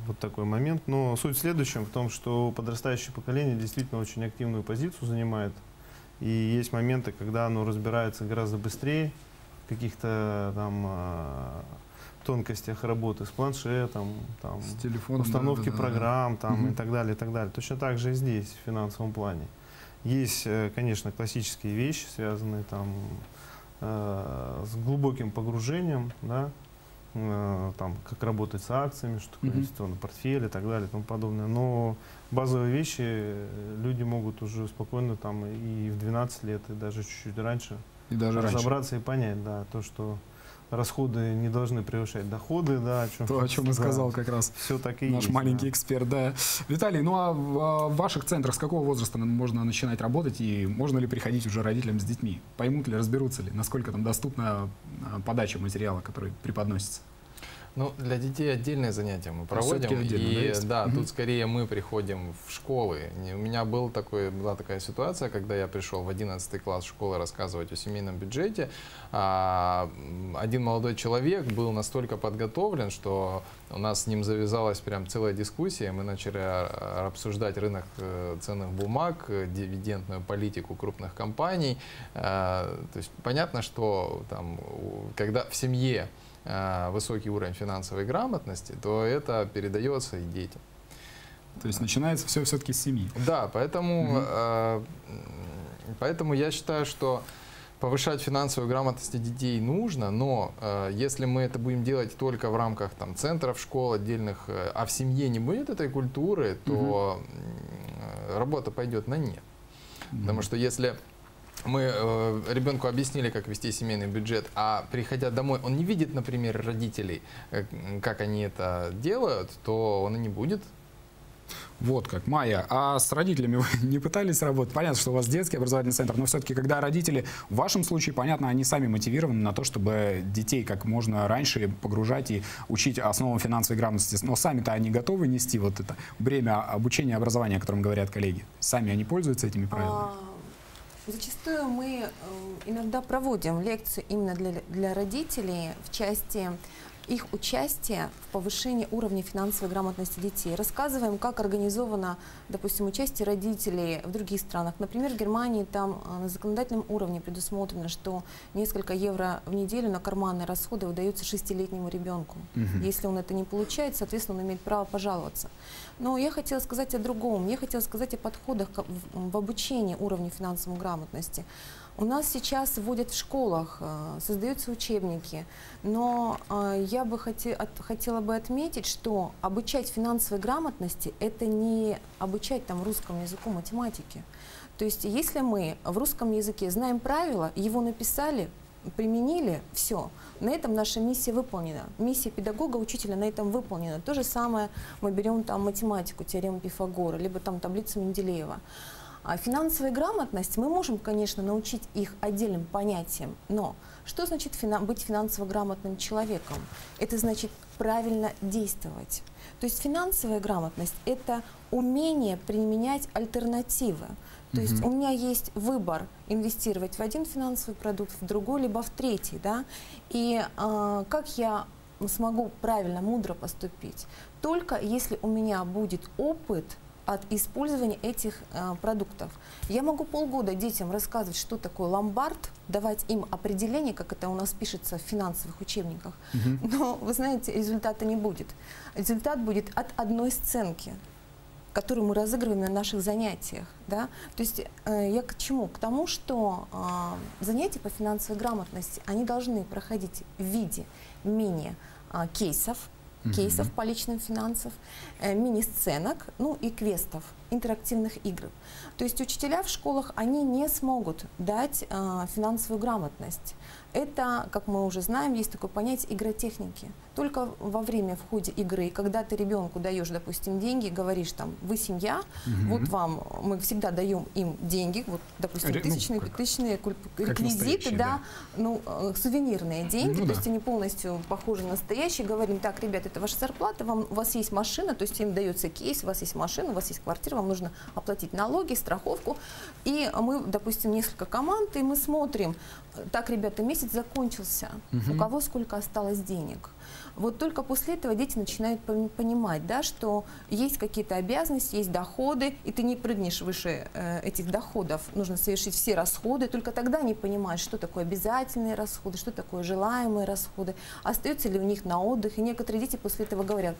вот такой момент. Но суть в следующем, в том, что подрастающее поколение действительно очень активную позицию занимает. И есть моменты, когда оно разбирается гораздо быстрее в каких-то там э, тонкостях работы с планшетом, там, с телефоном, установки да, да, программ да, да. Там, угу. и так далее, и так далее. Точно так же и здесь, в финансовом плане. Есть, конечно, классические вещи, связанные там, э, с глубоким погружением, да, э, там, как работать с акциями, что такое угу. инвестиционный портфель и так далее и тому подобное. Но базовые вещи люди могут уже спокойно там, и в двенадцать лет, и даже чуть-чуть раньше и даже разобраться раньше. И понять, да, то, что расходы не должны превышать доходы, да, о чем, то, о чем и сказал да, как раз все так и наш есть, маленький да. эксперт. Да. Виталий, ну а в ваших центрах с какого возраста можно начинать работать и можно ли приходить уже родителям с детьми? Поймут ли, разберутся ли, насколько там доступна подача материала, который преподносится? Ну, для детей отдельное занятие мы проводим, а и да, да угу. тут скорее мы приходим в школы. У меня был такой, была такая ситуация, когда я пришел в одиннадцатый класс школы рассказывать о семейном бюджете. Один молодой человек был настолько подготовлен, что у нас с ним завязалась прям целая дискуссия. Мы начали обсуждать рынок ценных бумаг, дивидендную политику крупных компаний. То есть понятно, что там, когда в семье высокий уровень финансовой грамотности, то это передается и детям. То есть начинается все все-таки с семьи. Да, поэтому, mm-hmm. поэтому я считаю, что повышать финансовую грамотность детей нужно, но э, если мы это будем делать только в рамках там, центров школ отдельных, э, а в семье не будет этой культуры, то mm-hmm. работа пойдет на нет. Mm-hmm. Потому что если мы э, ребенку объяснили, как вести семейный бюджет, а приходя домой, он не видит, например, родителей, э, как они это делают, то он и не будет. Вот как. Майя, а с родителями вы не пытались работать? Понятно, что у вас детский образовательный центр, но все-таки, когда родители, в вашем случае, понятно, они сами мотивированы на то, чтобы детей как можно раньше погружать и учить основам финансовой грамотности. Но сами-то они готовы нести вот это бремя обучения и образования, о котором говорят коллеги? Сами они пользуются этими правилами? Зачастую мы иногда проводим лекцию именно для, для родителей в части их участие в повышении уровня финансовой грамотности детей. Рассказываем, как организовано, допустим, участие родителей в других странах. Например, в Германии там на законодательном уровне предусмотрено, что несколько евро в неделю на карманные расходы выдаются шестилетнему ребенку. Угу. Если он это не получает, соответственно, он имеет право пожаловаться. Но я хотела сказать о другом. Я хотела сказать о подходах в обучении уровню финансовой грамотности. У нас сейчас вводят в школах, создаются учебники, но я бы хотела бы отметить, что обучать финансовой грамотности – это не обучать там русскому языку, математике. То есть если мы в русском языке знаем правила, его написали, применили, все, на этом наша миссия выполнена. Миссия педагога, учителя на этом выполнена. То же самое мы берем там математику, теорему Пифагора, либо там таблицу Менделеева. А финансовая грамотность мы можем, конечно, научить их отдельным понятиям, но что значит финан- быть финансово грамотным человеком? Это значит правильно действовать. То есть финансовая грамотность – это умение применять альтернативы. То есть у меня есть выбор инвестировать в один финансовый продукт, в другой, либо в третий. Да? И э, как я смогу правильно, мудро поступить? Только если у меня будет опыт от использования этих э, продуктов. Я могу полгода детям рассказывать, что такое ломбард, давать им определение, как это у нас пишется в финансовых учебниках. Угу. Но, вы знаете, результата не будет. Результат будет от одной сценки, которую мы разыгрываем на наших занятиях. Да? То есть э, я к чему? К тому, что э, занятия по финансовой грамотности, они должны проходить в виде мини-кейсов, кейсов по личным финансам, мини-сценок, ну и квестов, интерактивных игр. То есть учителя в школах, они не смогут дать э, финансовую грамотность. Это, как мы уже знаем, есть такое понятие игротехники. Только во время, в ходе игры, когда ты ребенку даешь, допустим, деньги, говоришь там, вы семья, угу. вот вам, мы всегда даем им деньги, вот, допустим, Ре, тысячные, ну, пятитысячные реквизиты, да, да. Ну, э, сувенирные деньги, ну, то да. есть они полностью похожи на настоящие. Говорим, так, ребята, это ваша зарплата, вам, у вас есть машина, то есть им дается кейс, у вас есть машина, у вас есть квартира, вам нужно оплатить налоги, страховку. И мы, допустим, несколько команд, и мы смотрим, так, ребята, месяц закончился, угу. у кого сколько осталось денег. Вот только после этого дети начинают понимать, да, что есть какие-то обязанности, есть доходы, и ты не прыгнешь выше э, этих доходов. Нужно совершить все расходы, только тогда они понимают, что такое обязательные расходы, что такое желаемые расходы, остается ли у них на отдых. И некоторые дети после этого говорят,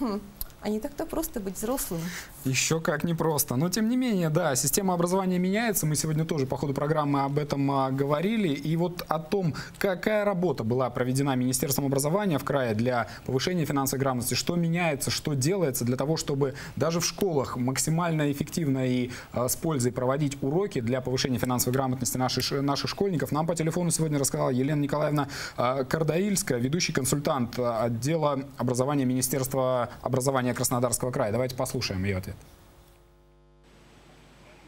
хм, а не так-то просто быть взрослым. Еще как непросто. Но тем не менее, да, система образования меняется. Мы сегодня тоже по ходу программы об этом а, говорили. И вот о том, какая работа была проведена Министерством образования в крае для повышения финансовой грамотности, что меняется, что делается для того, чтобы даже в школах максимально эффективно и а, с пользой проводить уроки для повышения финансовой грамотности наших, наших школьников. Нам по телефону сегодня рассказала Елена Николаевна а, Кардаильская, ведущий консультант отдела образования Министерства образования Краснодарского края. Давайте послушаем ее ответ.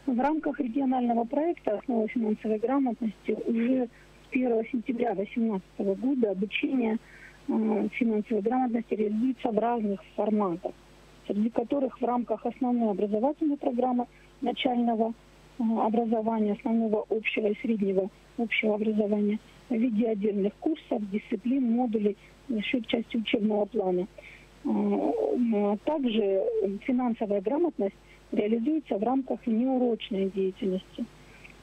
В рамках регионального проекта «Основы финансовой грамотности» уже с первого сентября две тысячи восемнадцатого года обучение финансовой грамотности реализуется в разных форматах, среди которых в рамках основной образовательной программы начального образования, основного общего и среднего общего образования в виде отдельных курсов, дисциплин, модулей за счет части учебного плана. Также финансовая грамотность реализуется в рамках неурочной деятельности.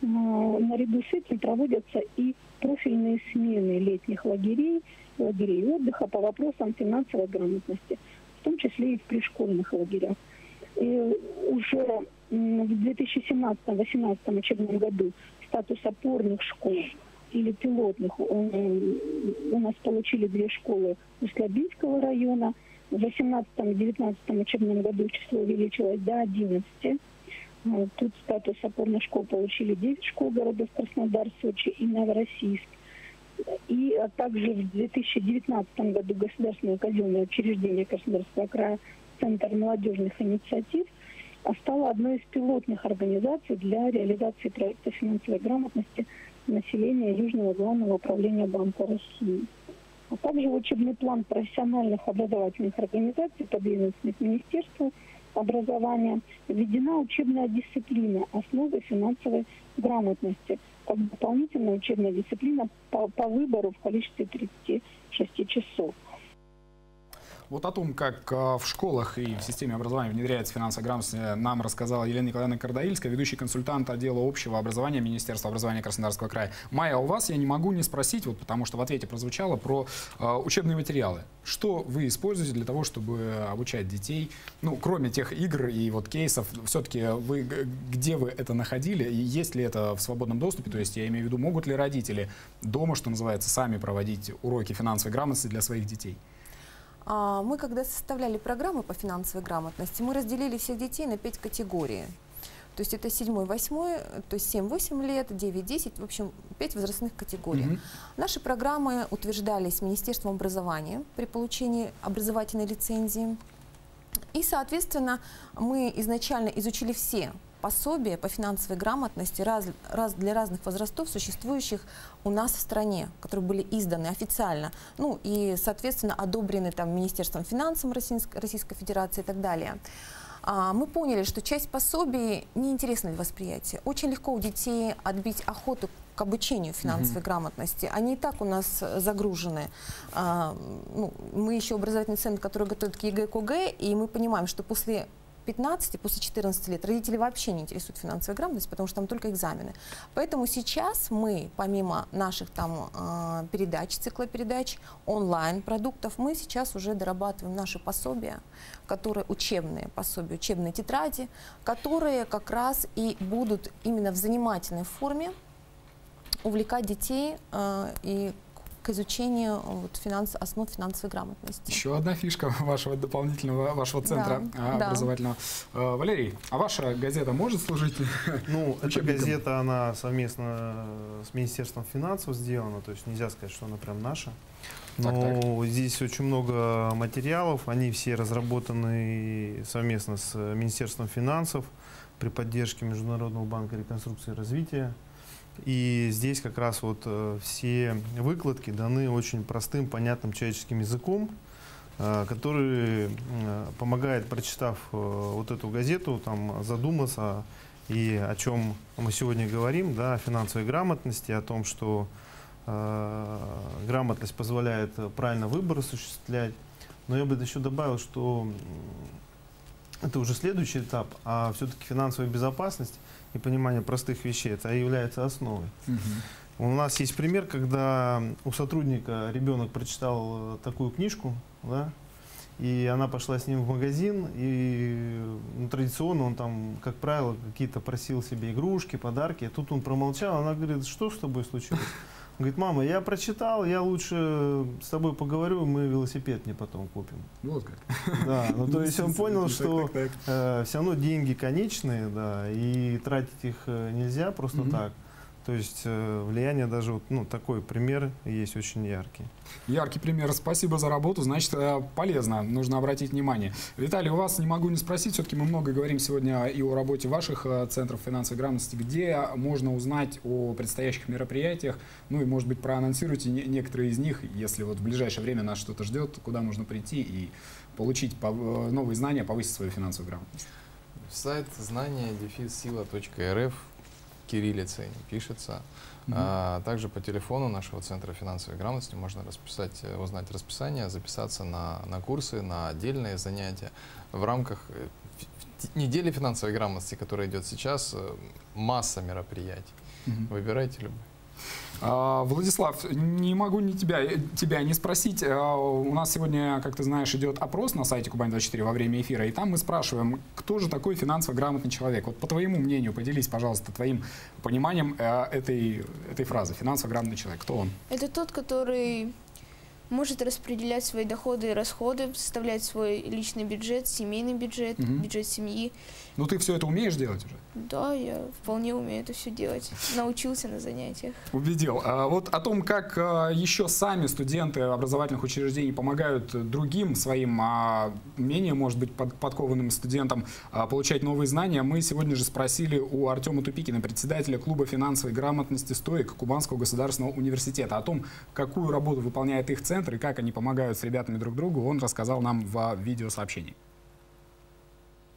Наряду с этим проводятся и профильные смены летних лагерей, лагерей отдыха по вопросам финансовой грамотности, в том числе и в пришкольных лагерях. И уже в две тысячи семнадцатом-две тысячи восемнадцатом учебном году статус опорных школ или пилотных у нас получили две школы Услябинского района. В две тысячи восемнадцатом-две тысячи девятнадцатом учебном году число увеличилось до одиннадцати. Тут статус опорных школ получили девять школ городов Краснодар, Сочи и Новороссийск. И также в две тысячи девятнадцатом году государственное казенное учреждение Краснодарского края Центр молодежных инициатив стало одной из пилотных организаций для реализации проекта финансовой грамотности населения Южного главного управления Банка России. А также учебный план профессиональных образовательных организаций подведомственных Министерства образования введена учебная дисциплина «Основы финансовой грамотности» как дополнительная учебная дисциплина по, по выбору в количестве тридцати шести часов. Вот о том, как в школах и в системе образования внедряется финансовая грамотность, нам рассказала Елена Николаевна Кардаильская, ведущий консультант отдела общего образования Министерства образования Краснодарского края. Майя, у вас я не могу не спросить, вот потому что в ответе прозвучало про э, учебные материалы. Что вы используете для того, чтобы обучать детей? Ну, кроме тех игр и вот кейсов, все-таки вы где вы это находили? И есть ли это в свободном доступе? То есть я имею в виду, могут ли родители дома, что называется, сами проводить уроки финансовой грамотности для своих детей? Мы, когда составляли программы по финансовой грамотности, мы разделили всех детей на пять категорий. То есть это семь-восемь, то есть семь-восемь лет, девять-десять, в общем, пять возрастных категорий. Mm-hmm. Наши программы утверждались Министерством образования при получении образовательной лицензии. И, соответственно, мы изначально изучили все пособия по финансовой грамотности раз, раз для разных возрастов, существующих у нас в стране, которые были изданы официально, ну и, соответственно, одобрены там Министерством финансов Российской, Российской Федерации и так далее. А, мы поняли, что часть пособий неинтересна для восприятия. Очень легко у детей отбить охоту к обучению финансовой [S2] Mm-hmm. [S1] Грамотности. Они и так у нас загружены. А, ну, мы еще образовательный центр, который готовит к ЕГЭ, к ОГЭ, и мы понимаем, что после пятнадцати, после четырнадцати лет родители вообще не интересуют финансовой грамотностью, потому что там только экзамены. Поэтому сейчас мы, помимо наших там передач, цикла передач, онлайн-продуктов, мы сейчас уже дорабатываем наши пособия, которые учебные пособия, учебные тетради, которые как раз и будут именно в занимательной форме увлекать детей и к изучению вот, финанс, основ финансовой грамотности. Еще одна фишка вашего дополнительного, вашего центра да, образовательного. Да. Валерий, а ваша газета может служить? Ну, эта газета, она совместно с Министерством финансов сделана, то есть нельзя сказать, что она прям наша. Но так, так. Здесь очень много материалов, они все разработаны совместно с Министерством финансов при поддержке Международного банка реконструкции и развития. И здесь как раз вот все выкладки даны очень простым, понятным человеческим языком, который помогает, прочитав вот эту газету, там, задуматься и о чем мы сегодня говорим, да, о финансовой грамотности, о том, что грамотность позволяет правильно выбор осуществлять. Но я бы еще добавил, что это уже следующий этап, а все-таки финансовая безопасность и понимание простых вещей, это является основой. Угу. У нас есть пример, когда у сотрудника ребенок прочитал такую книжку, да, и она пошла с ним в магазин, и ну, традиционно он там, как правило, какие-то просил себе игрушки, подарки, а тут он промолчал, она говорит, что с тобой случилось? Он говорит, мама, я прочитал, я лучше с тобой поговорю, мы велосипед мне потом купим. Вот как. Да, ну то есть он понял, что э, все равно деньги конечные, да, и тратить их нельзя просто mm-hmm. так. То есть э, влияние даже, вот, ну, такой пример есть очень яркий. Яркий пример. Спасибо за работу. Значит, полезно. Нужно обратить внимание. Виталий, у вас не могу не спросить. Все-таки мы много говорим сегодня и о работе ваших центров финансовой грамотности. Где можно узнать о предстоящих мероприятиях? Ну и, может быть, проанонсируйте некоторые из них, если вот в ближайшее время нас что-то ждет, куда можно прийти и получить новые знания, повысить свою финансовую грамотность. Сайт знания точка дефиц точка сила точка рф. Кириллицей пишется. Mm-hmm. а, также по телефону нашего Центра финансовой грамотности можно расписать, узнать расписание, записаться на, на курсы, на отдельные занятия. В рамках недели финансовой грамотности, которая идет сейчас, масса мероприятий. Mm-hmm. Выбирайте любые. Владислав, не могу не тебя, тебя не спросить. У нас сегодня, как ты знаешь, идет опрос на сайте Кубань двадцать четыре во время эфира, и там мы спрашиваем, кто же такой финансово грамотный человек. Вот по твоему мнению, поделись, пожалуйста, твоим пониманием этой, этой фразы. Финансово грамотный человек. Кто он? Это тот, который может распределять свои доходы и расходы, составлять свой личный бюджет, семейный бюджет, угу. бюджет семьи. Ну ты все это умеешь делать уже? Да, я вполне умею это все делать. Научился на занятиях. Убедил. А вот о том, как еще сами студенты образовательных учреждений помогают другим своим, а менее, может быть, подкованным студентам получать новые знания, мы сегодня же спросили у Артема Тупикина, председателя клуба финансовой грамотности СТОИК Кубанского государственного университета, о том, какую работу выполняет их центр и как они помогают с ребятами друг другу, он рассказал нам в видеосообщении.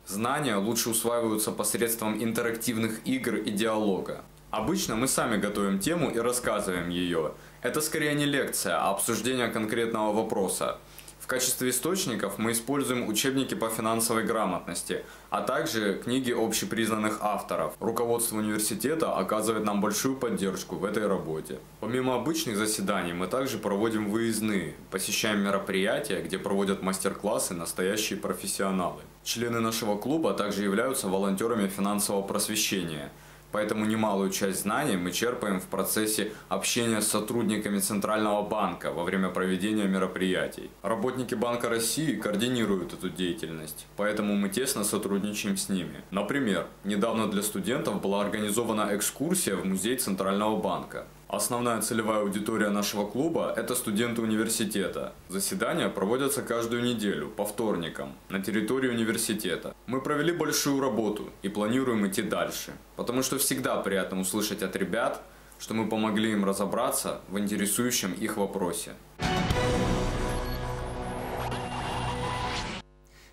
Знания лучше усваиваются посредством интерактивных игр и диалога. Обычно мы сами готовим тему и рассказываем ее. Это скорее не лекция, а обсуждение конкретного вопроса. В В качестве источников мы используем учебники по финансовой грамотности, а также книги общепризнанных авторов. Руководство университета оказывает нам большую поддержку в этой работе. Помимо обычных заседаний мы также проводим выездные, посещаем мероприятия, где проводят мастер-классы настоящие профессионалы. Члены нашего клуба также являются волонтерами финансового просвещения. Поэтому немалую часть знаний мы черпаем в процессе общения с сотрудниками Центрального банка во время проведения мероприятий. Работники Банка России координируют эту деятельность, поэтому мы тесно сотрудничаем с ними. Например, недавно для студентов была организована экскурсия в музей Центрального банка. Основная целевая аудитория нашего клуба – это студенты университета. Заседания проводятся каждую неделю, по вторникам, на территории университета. Мы провели большую работу и планируем идти дальше, потому что всегда приятно услышать от ребят, что мы помогли им разобраться в интересующем их вопросе.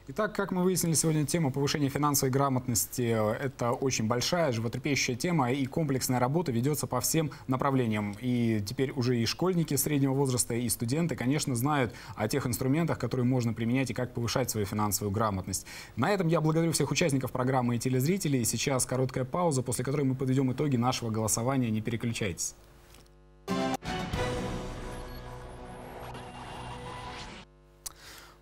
Итак, как мы выяснили сегодня, тема повышения финансовой грамотности – это очень большая, животрепещущая тема, и комплексная работа ведется по всем направлениям. И теперь уже и школьники среднего возраста, и студенты, конечно, знают о тех инструментах, которые можно применять и как повышать свою финансовую грамотность. На этом я благодарю всех участников программы и телезрителей. Сейчас короткая пауза, после которой мы подведем итоги нашего голосования. Не переключайтесь.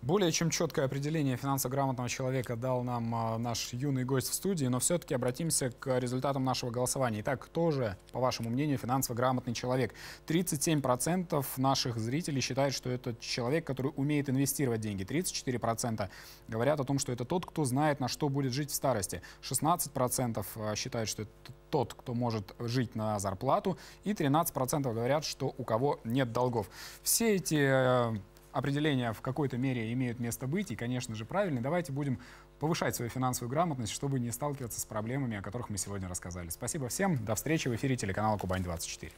Более чем четкое определение финансово грамотного человека дал нам наш юный гость в студии, но все-таки обратимся к результатам нашего голосования. Итак, кто же, по вашему мнению, финансово грамотный человек? тридцать семь процентов наших зрителей считают, что это человек, который умеет инвестировать деньги. тридцать четыре процента говорят о том, что это тот, кто знает, на что будет жить в старости. шестнадцать процентов считают, что это тот, кто может жить на зарплату. И тринадцать процентов говорят, что у кого нет долгов. Все эти определения в какой-то мере имеют место быть и, конечно же, правильно. Давайте будем повышать свою финансовую грамотность, чтобы не сталкиваться с проблемами, о которых мы сегодня рассказали. Спасибо всем. До встречи в эфире телеканала Кубань двадцать четыре.